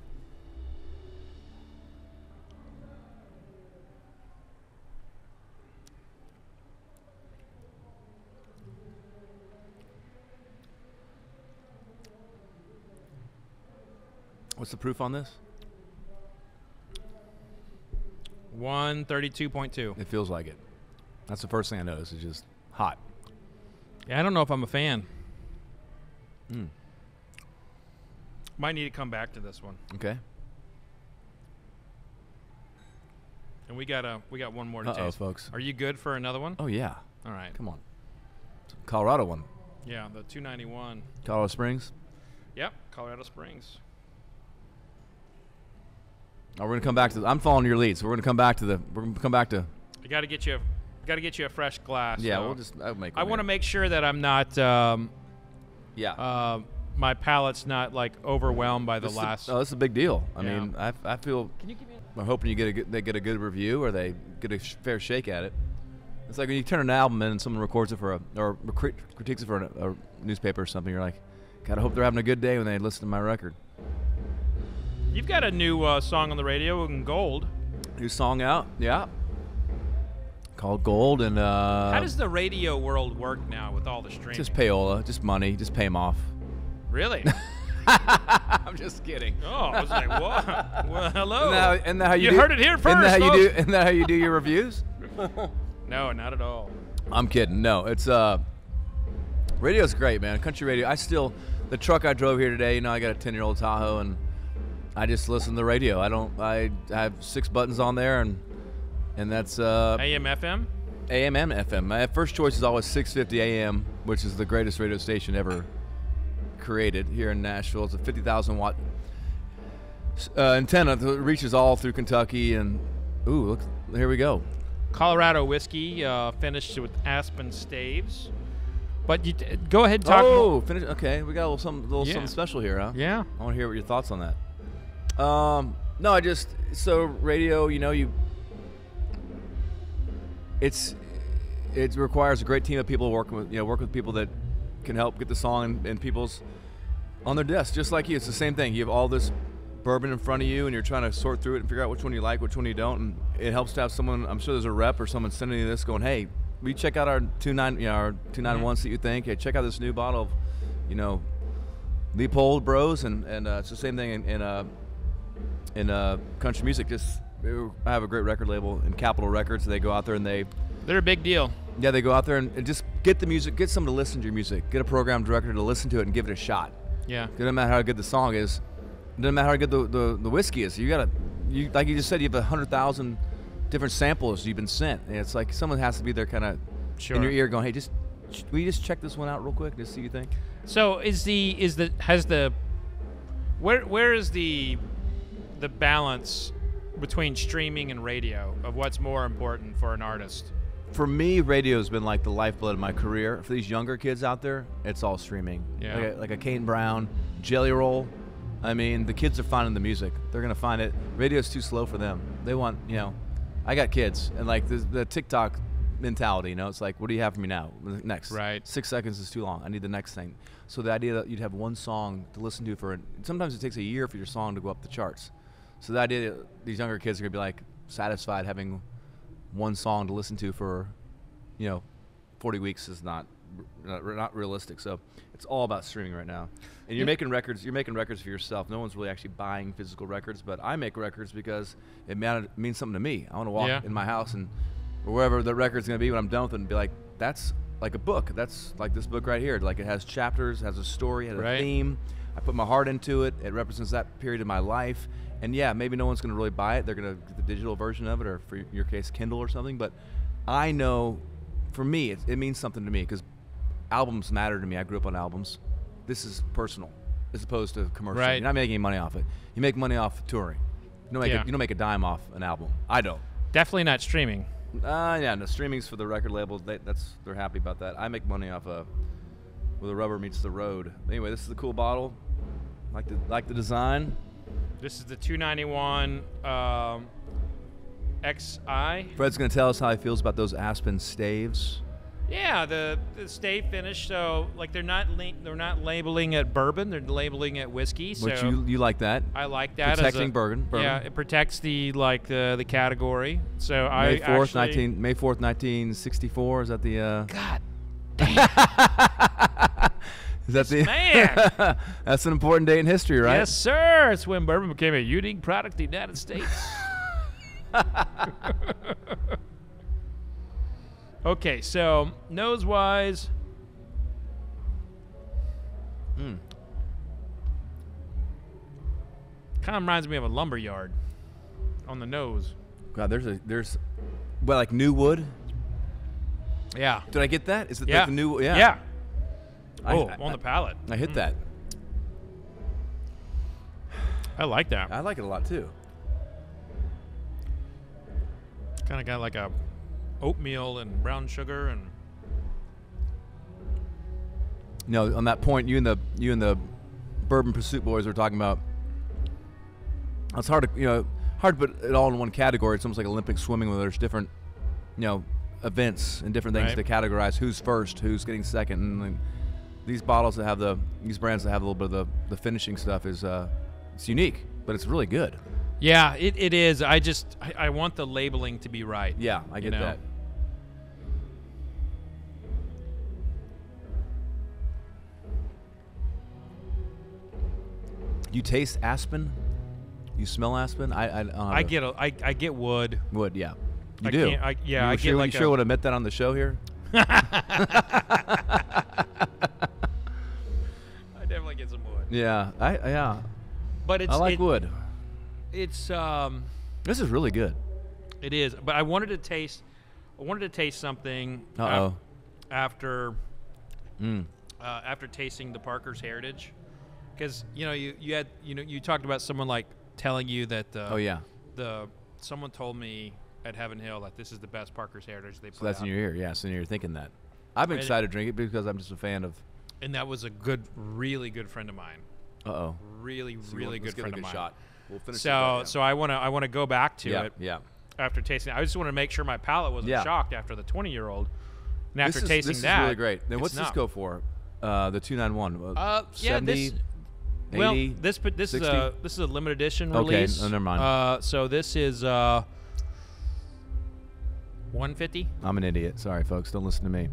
What's the proof on this? one thirty-two point two. It feels like it. That's the first thing I noticed. It's just hot. Yeah, I don't know if I'm a fan. Mm. Might need to come back to this one. Okay. And we got a we got one more to Uh-oh, taste, folks. Are you good for another one? Oh yeah. All right. Come on. Colorado one. Yeah, the two ninety-one. Colorado Springs. Yep, Colorado Springs. Oh, we're gonna come back to. The, I'm following your lead, so we're gonna come back to the. We're gonna come back to. I gotta get you. A, gotta get you a fresh glass. Yeah, so we'll just. I'll make. I want to make sure that I'm not. Um, yeah. Uh, my palate's not like overwhelmed by the this last. A, oh, that's a big deal. I yeah. mean, I, I feel. Can you give me a I'm hoping you get a good, they get a good review or they get a sh fair shake at it. It's like when you turn an album in and someone records it for a or crit critiques it for a, a newspaper or something. You're like, God, I hope they're having a good day when they listen to my record. You've got a new uh, song on the radio in Gold. New song out, yeah. Called Gold, and uh, how does the radio world work now with all the streaming? Just payola, just money, just pay them off. Really? I'm just kidding. Oh, I was like, what? Well, hello. Now, and how you, you do, heard it here first. And that how you do? And that how you do your reviews? No, not at all. I'm kidding. No, it's uh, radio's great, man. Country radio. I still, the truck I drove here today. You know, I got a ten year old Tahoe and. I just listen to the radio. I don't. I, I have six buttons on there, and and that's uh, A M F M. A M and F M. My first choice is always six fifty A M, which is the greatest radio station ever created here in Nashville. It's a fifty thousand watt uh, antenna that reaches all through Kentucky. And ooh, look, here we go. Colorado whiskey uh, finished with Aspen Staves. But you t go ahead and talk. Oh, finish. Okay, we got a little something, little yeah. something special here, huh? Yeah. I want to hear what your thoughts on that. Um, no, I just, so radio, you know, you, it's, it requires a great team of people working with, you know, work with people that can help get the song and, and people's on their desk, just like you. It's the same thing. You have all this bourbon in front of you and you're trying to sort through it and figure out which one you like, which one you don't. And it helps to have someone, I'm sure there's a rep or someone sending you this going, hey, will you check out our two nine, you know, our two ninety-one that you think, hey, check out this new bottle of, you know, Leopold Bros. And, and, uh, it's the same thing in, in uh, In uh, country music, just I have a great record label in Capitol Records. They go out there and they they're a big deal. Yeah, they go out there and, and just get the music, get someone to listen to your music, get a program director to listen to it and give it a shot. Yeah, it doesn't matter how good the song is, it doesn't matter how good the, the, the whiskey is. You gotta, you like you just said, you have a hundred thousand different samples you've been sent. It's like someone has to be there kind of sure. in your ear going, hey, just will you just check this one out real quick to see what you think? So is the is the has the where where is the the balance between streaming and radio of what's more important for an artist? For me, radio's been like the lifeblood of my career. For these younger kids out there, it's all streaming. Yeah. Like a, like a Kane Brown, Jelly Roll. I mean, the kids are finding the music. They're gonna find it. Radio's too slow for them. They want, you know, I got kids, and like the, the TikTok mentality, you know, it's like, what do you have for me now? Next. Right. Six seconds is too long. I need the next thing. So the idea that you'd have one song to listen to for, sometimes it takes a year for your song to go up the charts. So the idea that these younger kids are gonna be like satisfied having one song to listen to for, you know, forty weeks is not not, not realistic. So it's all about streaming right now. And you're yeah. making records, you're making records for yourself. No one's really actually buying physical records, but I make records because it means something to me. I want to walk yeah. in my house and or wherever the record's going to be when I'm done with it and be like, that's like a book. That's like this book right here. Like it has chapters, has a story, has right. a theme. I put my heart into it. It represents that period of my life. And yeah, maybe no one's going to really buy it. They're going to get the digital version of it, or for your case, Kindle or something. But I know, for me, it, it means something to me because albums matter to me. I grew up on albums. This is personal as opposed to commercial. Right. You're not making any money off it. You make money off touring. You don't make, yeah. a, you don't make a dime off an album. I don't. Definitely not streaming. Uh, yeah, no, streaming's for the record labels. They, that's, they're happy about that. I make money off of where the rubber meets the road. Anyway, this is the cool bottle. Like the, like the design. This is the two ninety-one um, X I. Fred's going to tell us how he feels about those Aspen staves. Yeah, the, the stave finish. So, like, they're not they're not labeling it bourbon; they're labeling it whiskey. So which you you like that? I like that. Protecting as a, bourbon, bourbon. Yeah, it protects the like the the category. So May I fourth, nineteen May fourth, nineteen sixty four. Is that the? Uh, God damn. Is that the man? That's an important day in history, right? Yes, sir. It's when bourbon became a unique product of the United States. Okay, so nose-wise, mm. kind of reminds me of a lumber yard on the nose. God, there's a there's, well, like new wood. Yeah. Did I get that? Is it yeah. like the new? Yeah. Yeah. Oh, I, I, on the palate. I hit mm. that. I like that. I like it a lot, too. Kind of got like a oatmeal and brown sugar and... No, on that point, you and the you and the Bourbon Pursuit Boys were talking about... It's hard to, you know, hard to put it all in one category. It's almost like Olympic swimming where there's different, you know, events and different things right. to categorize who's first, who's getting second, and... and these bottles that have the, these brands that have a little bit of the, the finishing stuff is, uh, it's unique, but it's really good. Yeah, it, it is. I just, I, I want the labeling to be right. Yeah, I get that. You taste aspen? You smell aspen? I, I, I get, a, I, I get wood. Wood, yeah. You I do? I, yeah, you I sure, get like You sure a, would have met that on the show here? I definitely get some wood. Yeah, I yeah. But it's I like it, wood. It's um this is really good. It is, but I wanted to taste I wanted to taste something Uh-oh. after mm. uh, after tasting the Parker's Heritage, cuz you know you you had you know you talked about someone like telling you that uh, Oh yeah. the someone told me at Heaven Hill that this is the best Parker's Heritage they put out. So that's in your ear. Yeah, so you're thinking that. I'm excited to drink it because I'm just a fan of. And that was a good, really good friend of mine. Uh oh. Really, so really good friend of mine. Shot. We'll finish. So, so I want to, I want to go back to yeah, it. Yeah. After tasting, I just want to make sure my palate wasn't yeah. shocked after the twenty-year-old. And after this is, tasting this that, this is really great. Then what's not. This go for? Uh, the two ninety-one. Uh, uh seventy, yeah. This, well, eighty, this this sixty? Is a this is a limited edition release. Okay, oh, never mind. Uh, so this is uh. one fifty. I'm an idiot. Sorry, folks. Don't listen to me.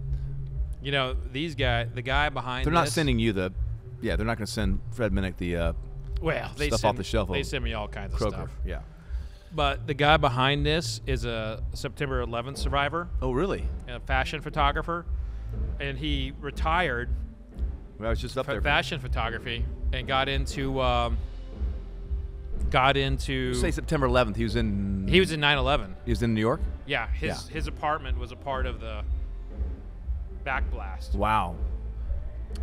You know, these guys, the guy behind They're this, not sending you the, yeah, they're not going to send Fred Minnick the uh, well, they stuff send, off the shelf. They send me all kinds Kroger. Of stuff. Yeah. But the guy behind this is a September eleventh survivor. Oh, really? And a fashion photographer. And he retired. Well, I was just up there. Fashion photography and got into um, got into... Say September eleventh. He was in... He was in nine eleven. He was in New York? Yeah. His yeah. his apartment was a part of the backblast. Wow.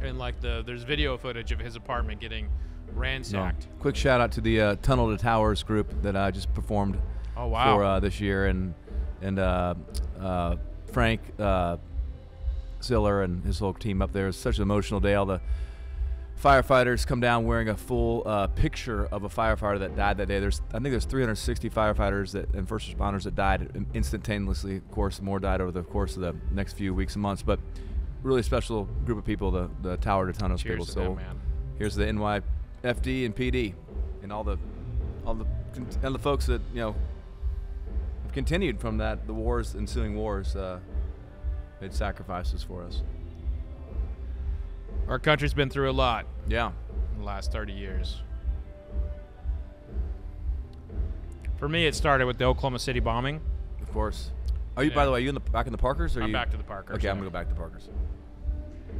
And like the there's video footage of his apartment getting ransacked. No. Quick shout out to the uh, Tunnel to Towers group that I uh, just performed oh, wow. for uh, this year, and and uh, uh, Frank uh, Ziller and his whole team up there. It's such an emotional day. All the firefighters come down wearing a full uh, picture of a firefighter that died that day. There's, I think there's three hundred sixty firefighters that, and first responders that died instantaneously. Of course, more died over the course of the next few weeks and months. But really special group of people, the, the Tower to Tunnels people. To so that, man. Here's the N Y F D and P D, and all the, all the, and the folks that you know have continued from that the wars, ensuing wars, uh, made sacrifices for us. Our country's been through a lot. Yeah, in the last thirty years. For me, it started with the Oklahoma City bombing. Of course. Are you, yeah. by the way, are you in the, back in the Parkers? Or I'm you? back to the Parkers. Okay, yeah. I'm going to go back to the Parkers.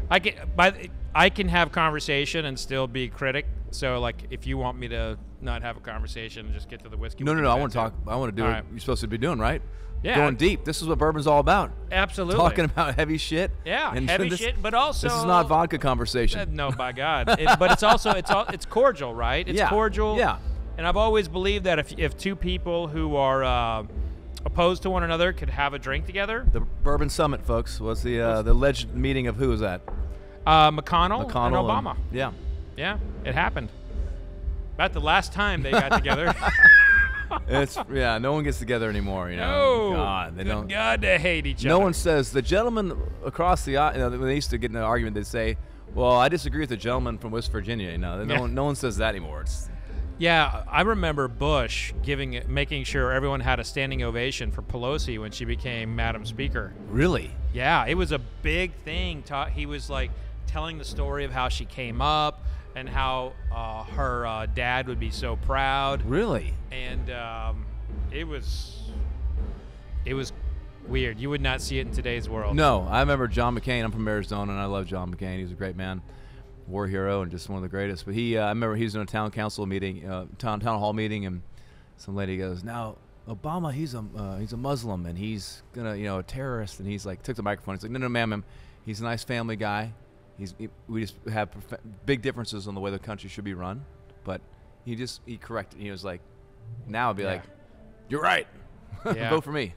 I can, by, I can have conversation and still be critic. So, like, if you want me to not have a conversation and just get to the whiskey. No, no, no. I want to talk. I want to do all what right. you're supposed to be doing, right? Yeah. Going deep. This is what bourbon's all about. Absolutely. Talking about heavy shit. Yeah, and heavy this, shit, but also. This is not vodka conversation. Uh, no, by God. it, but it's also, it's all, it's cordial, right? It's yeah. cordial. Yeah. And I've always believed that if, if two people who are... Uh, opposed to one another could have a drink together. The Bourbon Summit, folks, was the uh, the alleged meeting of who was that? Uh, McConnell, McConnell and Obama. And, yeah. Yeah, it happened. About the last time they got together. It's yeah, no one gets together anymore, you know. No. God, they don't. God, they hate each other. No one says, the gentleman across the aisle, you know, when they used to get in an argument, they'd say, well, I disagree with the gentleman from West Virginia, you know. No, yeah. one, no one says that anymore. It's, yeah, I remember Bush giving, making sure everyone had a standing ovation for Pelosi when she became Madam Speaker. Really? Yeah, it was a big thing. He was like telling the story of how she came up and how uh, her uh, dad would be so proud. Really? And um, it was, it was weird. You would not see it in today's world. No, I remember John McCain. I'm from Arizona, and I love John McCain. He's a great man. War hero and just one of the greatest. But he, uh, I remember he was in a town council meeting, uh, town town hall meeting, and some lady goes, "Now Obama, he's a uh, he's a Muslim and he's gonna, you know, a terrorist." And he's like, took the microphone. He's like, "No, no, ma'am, he's a nice family guy. He's he, we just have big differences on the way the country should be run." But he just he corrected. He was like, "Now I'd be yeah. like, you're right. Yeah. Vote for me."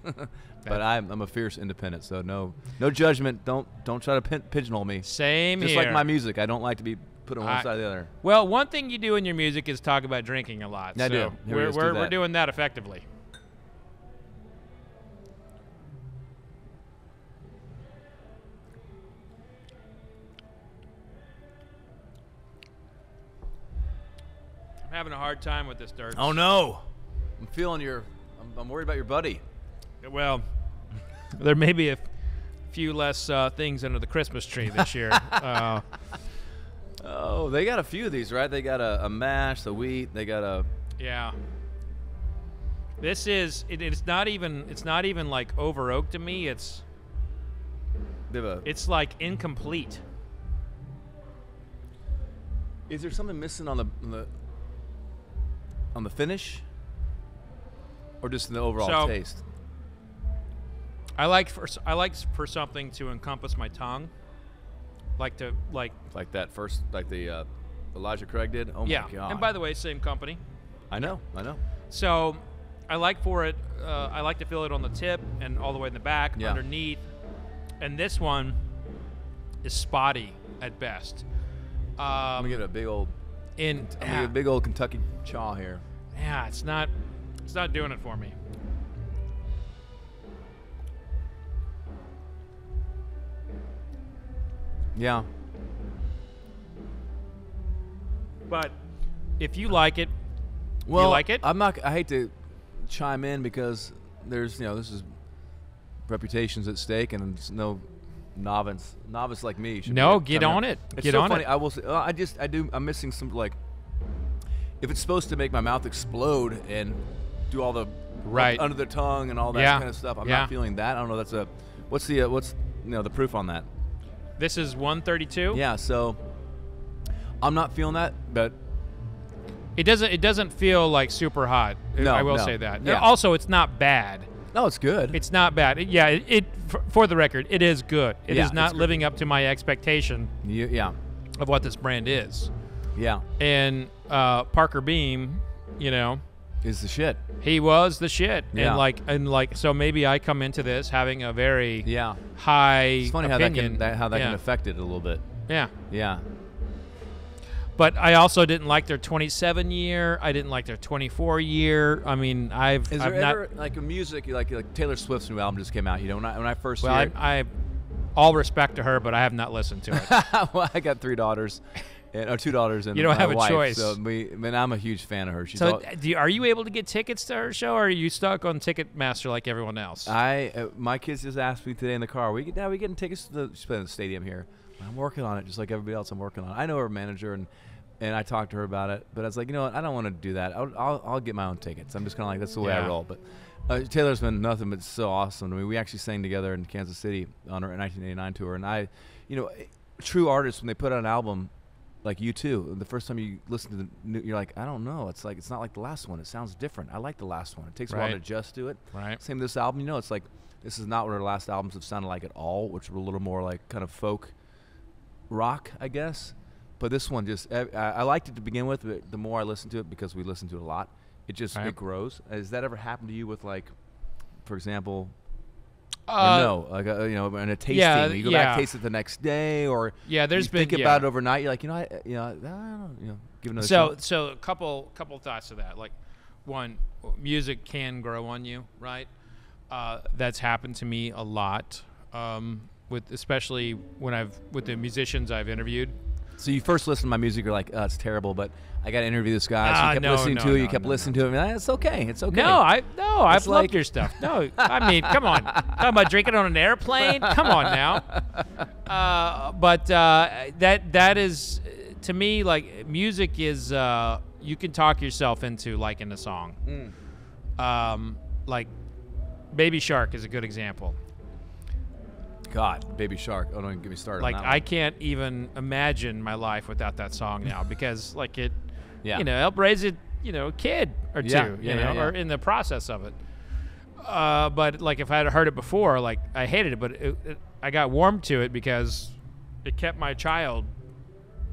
But I'm, I'm a fierce independent, so no, no judgment. Don't don't try to pin, pigeonhole me. Same Just here. Just like my music, I don't like to be put on one I, side or the other. Well, one thing you do in your music is talk about drinking a lot. I so do. Here we're we we're, do we're doing that effectively. I'm having a hard time with this, Dierks. Oh no, I'm feeling your. I'm, I'm worried about your buddy. Well, there may be a few less uh, things under the Christmas tree this year. uh, oh, they got a few of these, right? They got a, a mash, the wheat. They got a yeah. This is it, it's not even it's not even like over oak to me. It's a, it's like incomplete. Is there something missing on the on the, on the finish, or just in the overall so, taste? I like for I like for something to encompass my tongue, like to like like that first like the uh, Elijah Craig did. Oh yeah. my God! And by the way, same company. I know, I know. So, I like for it. Uh, I like to feel it on the tip and all the way in the back, yeah. underneath. And this one is spotty at best. Um, I'm gonna get a big old in I'm gonna get a big old Kentucky chaw here. Yeah, it's not it's not doing it for me. Yeah. But if you like it, well, you like it? I'm not I hate to chime in because there's, you know, this is reputations at stake and there's no novice novice like me should No, be, get on it. It's get so on funny. It. I will say uh, I just I do I'm missing some like if it's supposed to make my mouth explode and do all the right under the tongue and all that yeah. kind of stuff. I'm yeah. not feeling that. I don't know that's a what's the uh, what's you know the proof on that? This is one thirty-two? Yeah, so I'm not feeling that, but It doesn't. It doesn't feel like super hot. No, I will no. say that. Yeah. Also, it's not bad. No, it's good. It's not bad. It, yeah. It, it for, for the record, it is good. It yeah, is not living up to my expectation. You, yeah. Of what this brand is. Yeah. And uh, Parker Beam, you know, is the shit. He was the shit. Yeah. And like, and like, so maybe I come into this having a very yeah high. It's funny opinion. how that can that, how that yeah. can affect it a little bit. Yeah. Yeah. But I also didn't like their twenty-seven year. I didn't like their twenty-four year. I mean, I've Is I've there not ever, like a music like like Taylor Swift's new album just came out. You know, when I when I first well, heard I, I all respect to her, but I have not listened to it. Well, I got three daughters, and or two daughters, and you don't my have a wife, choice. So we, I mean, I'm a huge fan of her. She's so, all, do you, are you able to get tickets to her show, or are you stuck on Ticketmaster like everyone else? I uh, my kids just asked me today in the car. We now we getting tickets to the, she's playing the stadium here. I'm working on it, just like everybody else. I'm working on it. I know her manager, and and I talked to her about it. But I was like, you know what? I don't want to do that. I'll I'll, I'll get my own tickets. I'm just kind of like that's the way yeah. I roll. But uh, Taylor's been nothing but so awesome. I mean, we actually sang together in Kansas City on her nineteen eighty-nine tour, and I, you know, true artists when they put out an album, like U two, the first time you listen to the new, you're like, I don't know. It's like it's not like the last one. It sounds different. I like the last one. It takes right. a while to adjust to it. Right. Same with this album. You know, it's like this is not what her last albums have sounded like at all, which were a little more like kind of folk. Rock, I guess, but this one just I, I liked it to begin with. But the more I listen to it, because we listen to it a lot, it just right. it grows. Has that ever happened to you with like, for example, uh, no, like a, you know, in a tasting, yeah, you go yeah. back taste it the next day, or yeah, there's you been think yeah. about it overnight. You're like, you know, I, you know, I don't, you know, give another. So, shot. so a couple, couple thoughts to that. Like, one, music can grow on you, right? Uh, that's happened to me a lot. Um, With especially when I've with the musicians I've interviewed. So you first listen to my music, you're like, oh, it's terrible, but I got to interview this guy. So you kept uh, no, listening no, to it, no, you kept no, listening no. to it. And it's okay, it's okay. No, I no, I've like loved your stuff. No, I mean, come on, talking about drinking on an airplane. Come on now. Uh, but uh, that that is to me like music is uh, you can talk yourself into liking a song. Mm. Um, like Baby Shark is a good example. God, Baby Shark. Oh, don't get me started. Like, on that I one. Can't even imagine my life without that song now because, like, it, yeah. you know, helped raise a, you know, kid or yeah, two, yeah, you yeah, know, yeah. or in the process of it. Uh, but, like, if I had heard it before, like, I hated it, but it, it, I got warmed to it because it kept my child,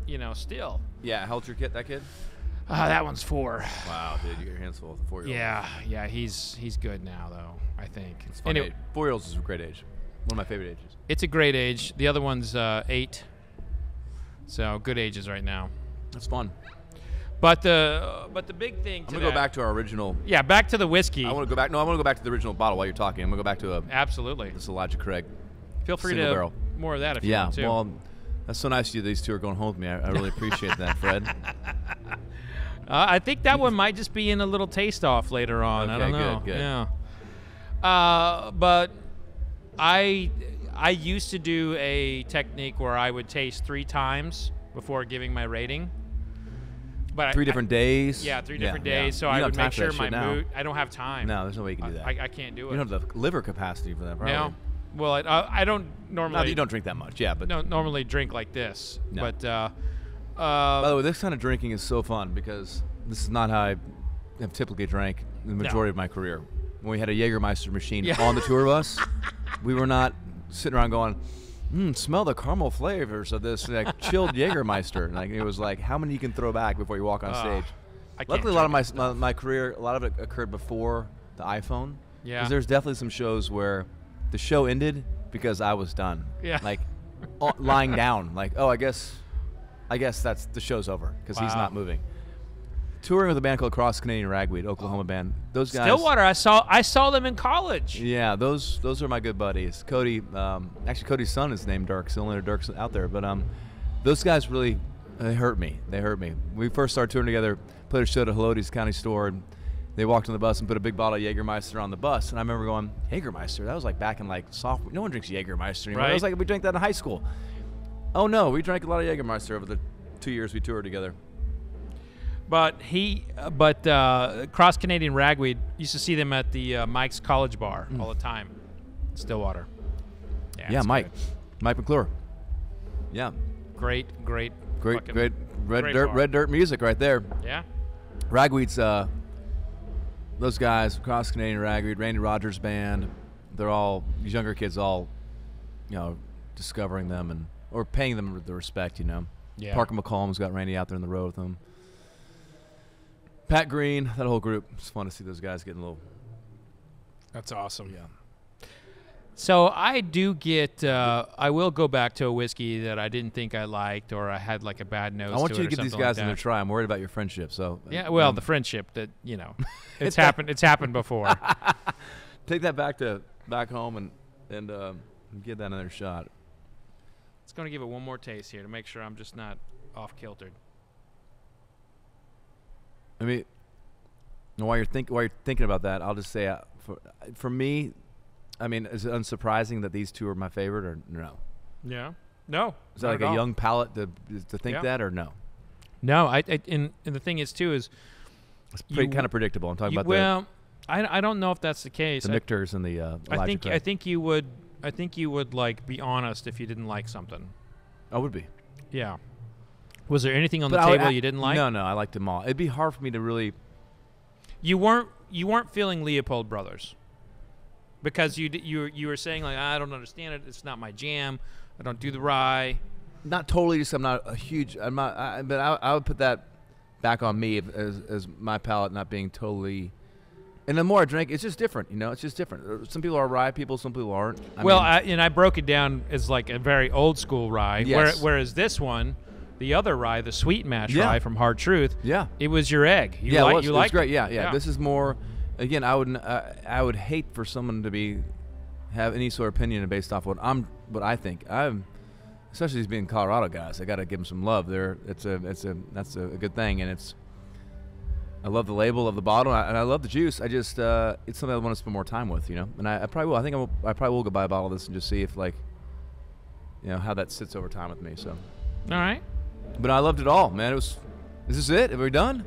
you know, still. Yeah, held your kid, that kid? Uh, that one's four. Wow, dude, you get your hands full with the four-year-old. Yeah, yeah, he's, he's good now, though, I think. It's funny. Anyway, four-year-olds is a great age. One of my favorite ages. It's a great age. The other one's uh, eight. So good ages right now. That's fun. But the uh, but the big thing. I'm gonna that, go back to our original. Yeah, back to the whiskey. I want to go back. No, I want to go back to the original bottle while you're talking. I'm gonna go back to a. Absolutely. This Elijah Craig. Feel free to barrel. More of that if yeah, you want to. Yeah, well, that's so nice of you. These two are going home with me. I, I really appreciate that, Fred. uh, I think that one might just be in a little taste off later on. Okay, I don't know. Good, good. Yeah. Uh, but. I I used to do a technique where I would taste three times before giving my rating. But three I, different I, days. Yeah, three yeah, different yeah. days. So you I would make sure my mood. I don't have time. No, there's no way you can do that. I, I can't do it. You don't have the liver capacity for that, probably. No. Well, I, I, I don't normally. Not that you don't drink that much, yeah, but no, normally drink like this. No. But uh, uh, by the way, this kind of drinking is so fun because this is not how I have typically drank the majority no. of my career. When we had a Jägermeister machine yeah. on the tour bus. We were not sitting around going, mm, smell the caramel flavors of this like, chilled Jägermeister. Like, it was like, how many you can throw back before you walk on stage? Uh, Luckily, a lot of my, my, my career, a lot of it occurred before the iPhone. Yeah. Because there's definitely some shows where the show ended because I was done. Yeah. Like, lying down. Like, oh, I guess I guess that's the show's over because wow. he's not moving. Touring with a band called Cross Canadian Ragweed, Oklahoma oh. band. Those guys. Stillwater. I saw. I saw them in college. Yeah, those those are my good buddies. Cody, um, actually, Cody's son is named Dierks. The only Dierks out there, but um, those guys really they hurt me. They hurt me. We first started touring together. Played a show at Helotes County Store, and they walked on the bus and put a big bottle of Jägermeister on the bus. And I remember going, Jägermeister. That was like back in like sophomore. No one drinks Jägermeister anymore. Right. It was like we drank that in high school. Oh no, we drank a lot of Jägermeister over the two years we toured together. But he, but uh, Cross Canadian Ragweed used to see them at the uh, Mike's College Bar mm. all the time, Stillwater. Yeah, yeah Mike, good. Mike McClure. Yeah. Great, great, great, great red great dirt, bar. Red dirt music right there. Yeah. Ragweed's, uh, those guys, Cross Canadian Ragweed, Randy Rogers Band, they're all, these younger kids all, you know, discovering them and, or paying them the respect, you know. Yeah. Parker McCollum's got Randy out there on the road with them. Pat Green, that whole group. It's fun to see those guys getting a little. That's awesome. Yeah. So I do get, uh, I will go back to a whiskey that I didn't think I liked or I had like a bad nose to it. I want you to give these guys another try. I'm worried about your friendship. So yeah, well, um, the friendship that, you know, it's happened. It's happened before. Take that back to back home and and uh, give that another shot. It's going to give it one more taste here to make sure I'm just not off kiltered. I mean, while you're think while you're thinking about that, I'll just say uh, for for me. I mean, is it unsurprising that these two are my favorite, or no? Yeah, no. Is that like a all. young palate to to think yeah. that, or no? No, I, I and, and the thing is too is it's pretty kind of predictable. I'm talking you, about well, the, I I don't know if that's the case. The Michter's and the uh, Elijah I think Craig. I think you would I think you would like be honest if you didn't like something. I would be. Yeah. Was there anything on but the I table would, I, you didn't like? No, no, I liked them all. It'd be hard for me to really. You weren't you weren't feeling Leopold Brothers. Because you d you you were saying like I don't understand it. It's not my jam. I don't do the rye. Not totally. Just I'm not a huge. I'm not. I, but I, I would put that back on me as as my palate not being totally. And the more I drink, it's just different. You know, it's just different. Some people are rye people. Some people aren't. I well, mean, I, and I broke it down as like a very old school rye. Yes. Where, whereas this one, the other rye, the sweet mash yeah. rye from Hard Truth. Yeah. It was your egg. You yeah. Like, it was, you like great. Yeah, yeah. Yeah. This is more. Again, I would uh, I would hate for someone to be have any sort of opinion based off what I'm what I think. I'm especially these being Colorado guys. I got to give them some love. There, it's a it's a that's a good thing, and it's I love the label of the bottle, and I love the juice. I just uh, it's something I want to spend more time with, you know. And I, I probably will. I think I, will, I probably will go buy a bottle of this and just see if like you know how that sits over time with me. So, all right. But I loved it all, man. It was. Is this it? Are we done?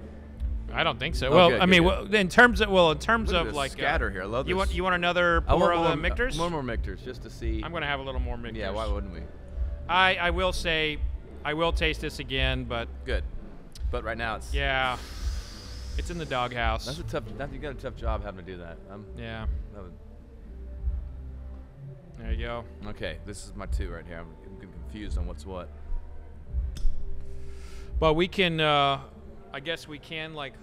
I don't think so. Okay, well, okay, I mean, okay. well, in terms of well, in terms of like scatter uh, here. I love this. You want you want another pour of the Michter's? One more Michter's, just to see. I'm going to have a little more Michter's. Yeah, why wouldn't we? I I will say, I will taste this again, but good. But right now it's yeah, it's in the doghouse. That's a tough. That, you got a tough job having to do that. I'm, yeah. That would, there you go. Okay, this is my two right here. I'm, I'm confused on what's what. But we can. Uh, I guess we can, like,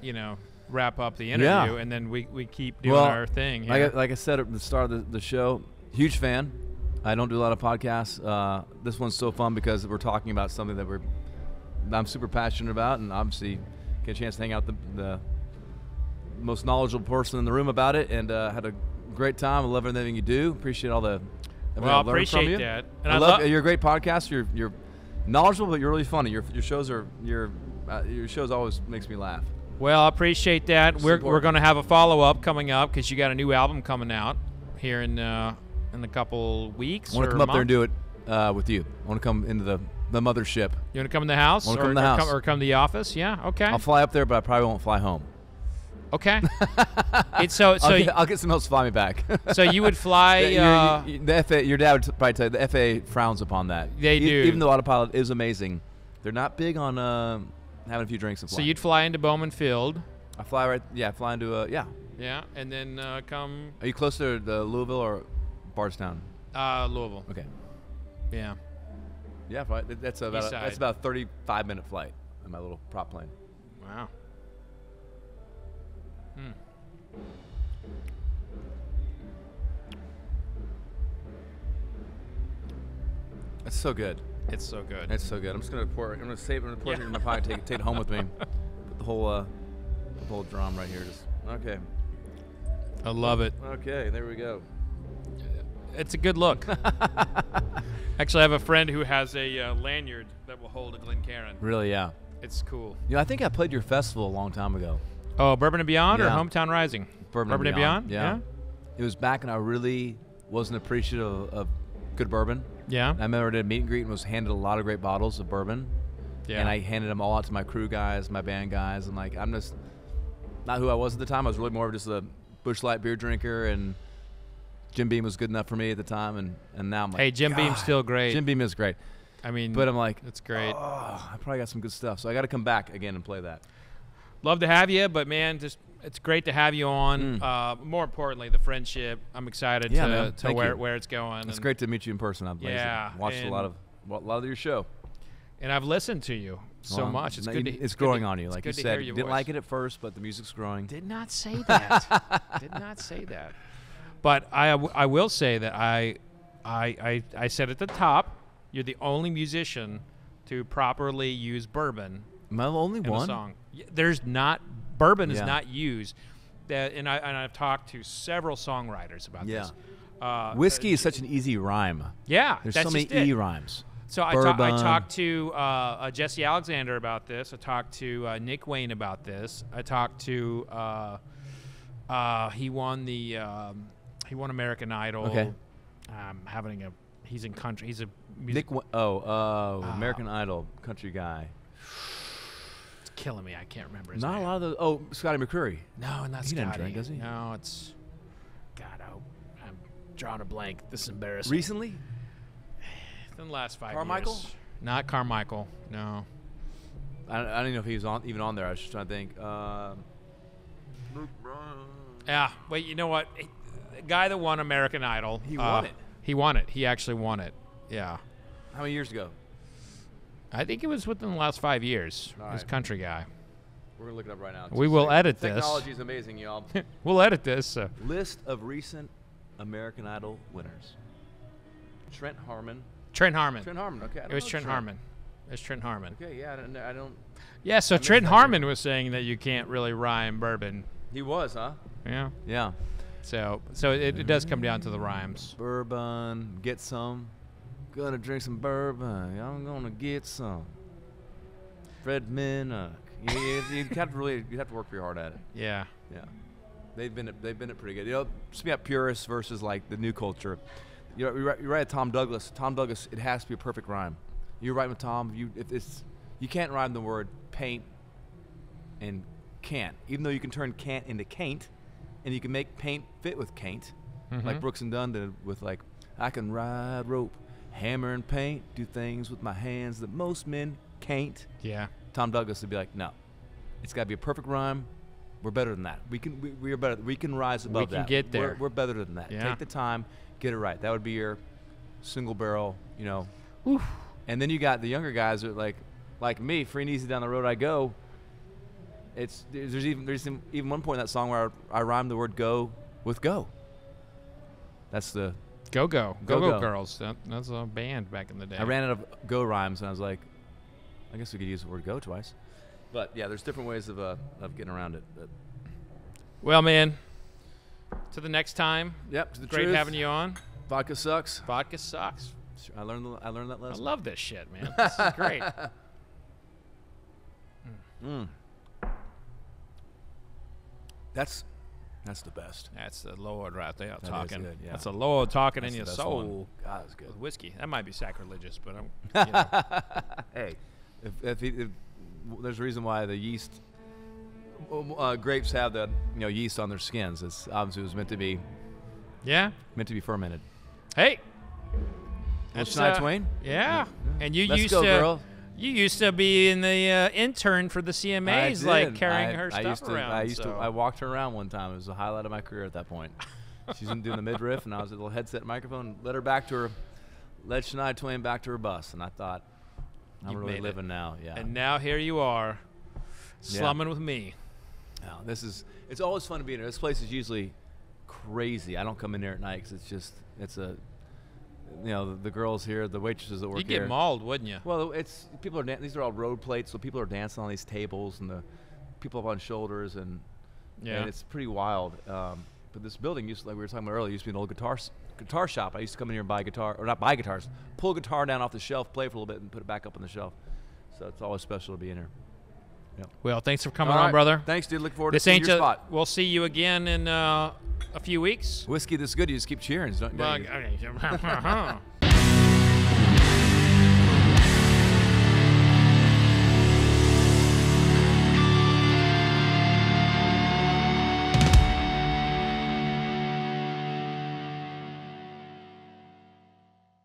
you know, wrap up the interview, yeah. and then we, we keep doing well, our thing. Here. Like, I, like I said at the start of the, the show, huge fan. I don't do a lot of podcasts. Uh, this one's so fun because we're talking about something that we're I'm super passionate about, and obviously get a chance to hang out with the, the most knowledgeable person in the room about it, and uh, had a great time. I love everything you do. Appreciate all the – Well, I appreciate from that. And I I love, lo you're a great podcaster. You're, you're knowledgeable, but you're really funny. Your, your shows are – you're Uh, your shows always makes me laugh. Well, I appreciate that. Support. We're we're going to have a follow up coming up because you got a new album coming out here in uh, in a couple weeks. I want to come up month. there and do it uh, with you. I want to come into the the mothership. You want to come in the house? I want to come in the house or come, or come to the office? Yeah. Okay. I'll fly up there, but I probably won't fly home. Okay. it's so so. I'll get, I'll get someone else to fly me back. So you would fly. Uh, your, your, the F A A, your dad would probably tell you the F A A frowns upon that. They e do. Even though autopilot is amazing, they're not big on. Uh, Having a few drinks and fly. So you'd fly into Bowman Field. I fly right, yeah, fly into, uh, yeah. Yeah, and then uh, come. Are you closer to Louisville or Bardstown? Uh, Louisville. Okay. Yeah. Yeah, that's about, a, that's about a thirty-five minute flight in my little prop plane. Wow. Hmm. That's so good. It's so good. It's so good. I'm just gonna pour. I'm gonna save it. I'm gonna pour yeah. it in my pocket. Take, take it home with me. Put the whole, uh, the whole drum right here. Just okay. I love it. Okay, there we go. It's a good look. Actually, I have a friend who has a uh, lanyard that will hold a Glencairn. Really? Yeah. It's cool. You know, I think I played your festival a long time ago. Oh, Bourbon and Beyond yeah. or Hometown Rising? Bourbon, Bourbon and Beyond. And Beyond? Yeah. yeah. It was back, and I really wasn't appreciative of, of good bourbon. Yeah, I remember I did a meet and greet and was handed a lot of great bottles of bourbon, yeah. and I handed them all out to my crew guys, my band guys, and like I'm just not who I was at the time. I was really more of just a Bush Light beer drinker, and Jim Beam was good enough for me at the time, and and now I'm like, hey, Jim God, Beam's still great. Jim Beam is great. I mean, but I'm like, it's great. Oh, I probably got some good stuff, so I got to come back again and play that. love to have you, but man, just it's great to have you on. Mm. Uh, more importantly, the friendship. I'm excited yeah, to, man. to where you. where it's going. It's and, great to meet you in person. I've yeah, watched and, a lot of a lot of your show, and I've listened to you so well, much. It's no, good. You, to, it's growing to, on you, like you said. Didn't voice. like it at first, but the music's growing. Did not say that. Did not say that. But I I will say that I I I, I said at the top, you're the only musician to properly use bourbon. Am I the only in one? A song. There's not bourbon yeah. is not used. That and I and I've talked to several songwriters about yeah. this. Uh, Whiskey uh, is such an easy rhyme. Yeah, there's that's so many e rhymes. So I, ta I talked to uh, uh, Jessi Alexander about this. I talked to uh, Nick Wayne about this. I talked to uh, uh, he won the um, he won American Idol. Okay, um, having a he's in country. He's a music Nick. Oh, uh, American uh, Idol country guy. Killing me, I can't remember his Not name. a lot of those. Oh, Scotty McCreery. No, not he Scotty. He doesn't drink, does he? No, it's. God, I, I'm drawing a blank. This is embarrassing. Recently? In the last five Carmichael? years. Carmichael? Not Carmichael, no. I, I don't know if he was on, even on there. I was just trying to think. Uh, yeah, but you know what? The guy that won American Idol. He won uh, it. He won it. He actually won it. Yeah. How many years ago? I think it was within the last five years. All this right. country guy. We're gonna look it up right now. We will edit this. Technology is amazing, y'all. We'll edit this. So. List of recent American Idol winners. Trent Harmon. Trent Harmon. Trent Harmon. Okay. It was Trent, Trent Harmon. It was Trent Harmon. Okay. Yeah. I don't. I don't yeah. So I Trent Harmon was saying that you can't really rhyme bourbon. He was, huh? Yeah. Yeah. So, so it, it does come down to the rhymes. Bourbon. Get some. Gonna drink some bourbon. I'm gonna get some. Fred Minnick. You, you have to really, you have to work pretty hard at it. Yeah, yeah. They've been, they've been it pretty good. You know, speaking about purists versus like the new culture. You know, you're right, you're right at Tom Douglas. Tom Douglas. It has to be a perfect rhyme. You're right with Tom. You, if it's, you can't rhyme the word paint and can't. Even though you can turn can't into caint, and you can make paint fit with caint, mm-hmm. like Brooks and Dunn did with like, I can ride rope. Hammer and paint, do things with my hands that most men can't. Yeah. Tom Douglas would be like, no, it's got to be a perfect rhyme. We're better than that. We can, we, we are better. We can rise above that. We can that. get there. We're, we're better than that. Yeah. Take the time, get it right. That would be your single barrel, you know. Oof. And then you got the younger guys that are like, like me, free and easy down the road I go. It's there's even there's even one point in that song where I, I rhymed the word go with go. That's the. Go Go Go Go, go, go. Girls. That, that's a band back in the day. I ran out of go rhymes, and I was like, I guess we could use the word go twice. But yeah, there's different ways of uh, of getting around it. But. Well, man, to the next time. Yep. To the Great truth. having you on. Vodka sucks. Vodka sucks. I learned I learned that lesson. I love this shit, man. This is great. Mm. Mm. That's. That's the best. That's the Lord right there that talking. Good, yeah. That's the Lord talking that's in your soul. One. God, that's good. With whiskey. That might be sacrilegious, but I'm. You know. Hey, if, if, he, if there's a reason why the yeast uh, grapes have the you know yeast on their skins. It's obviously it was meant to be. Yeah. Meant to be fermented. Hey. That's Shania uh, Twain. Yeah. Mm-hmm. And you Let's used go, to. Girl. You used to be in the uh, intern for the C M As, like carrying I, her I stuff to, around. I used so. to. I walked her around one time. It was the highlight of my career at that point. She's in doing the midriff, and I was a little headset microphone. Led her back to her, led Shania Twain back to her bus, and I thought, I'm you really living it. now. Yeah. And now here you are, slumming yeah. with me. Now, this is. It's always fun to be in here. This place is usually crazy. I don't come in here at night because it's just. It's a. You know the, the girls here, the waitresses that work You'd here. You get mauled, wouldn't you? Well, it's people are dan these are all road plates, so people are dancing on these tables and the people up on shoulders and yeah, and it's pretty wild. Um, but this building used to, like we were talking about earlier, used to be an old guitar guitar shop. I used to come in here and buy guitar, or not buy guitars, pull a guitar down off the shelf, play for a little bit, and put it back up on the shelf. So it's always special to be in here. Yep. Well, thanks for coming all on, right. brother. Thanks, dude. Look forward this to seeing your spot. We'll see you again in. Uh, A few weeks. Whiskey this good, you just keep cheering. Don't you?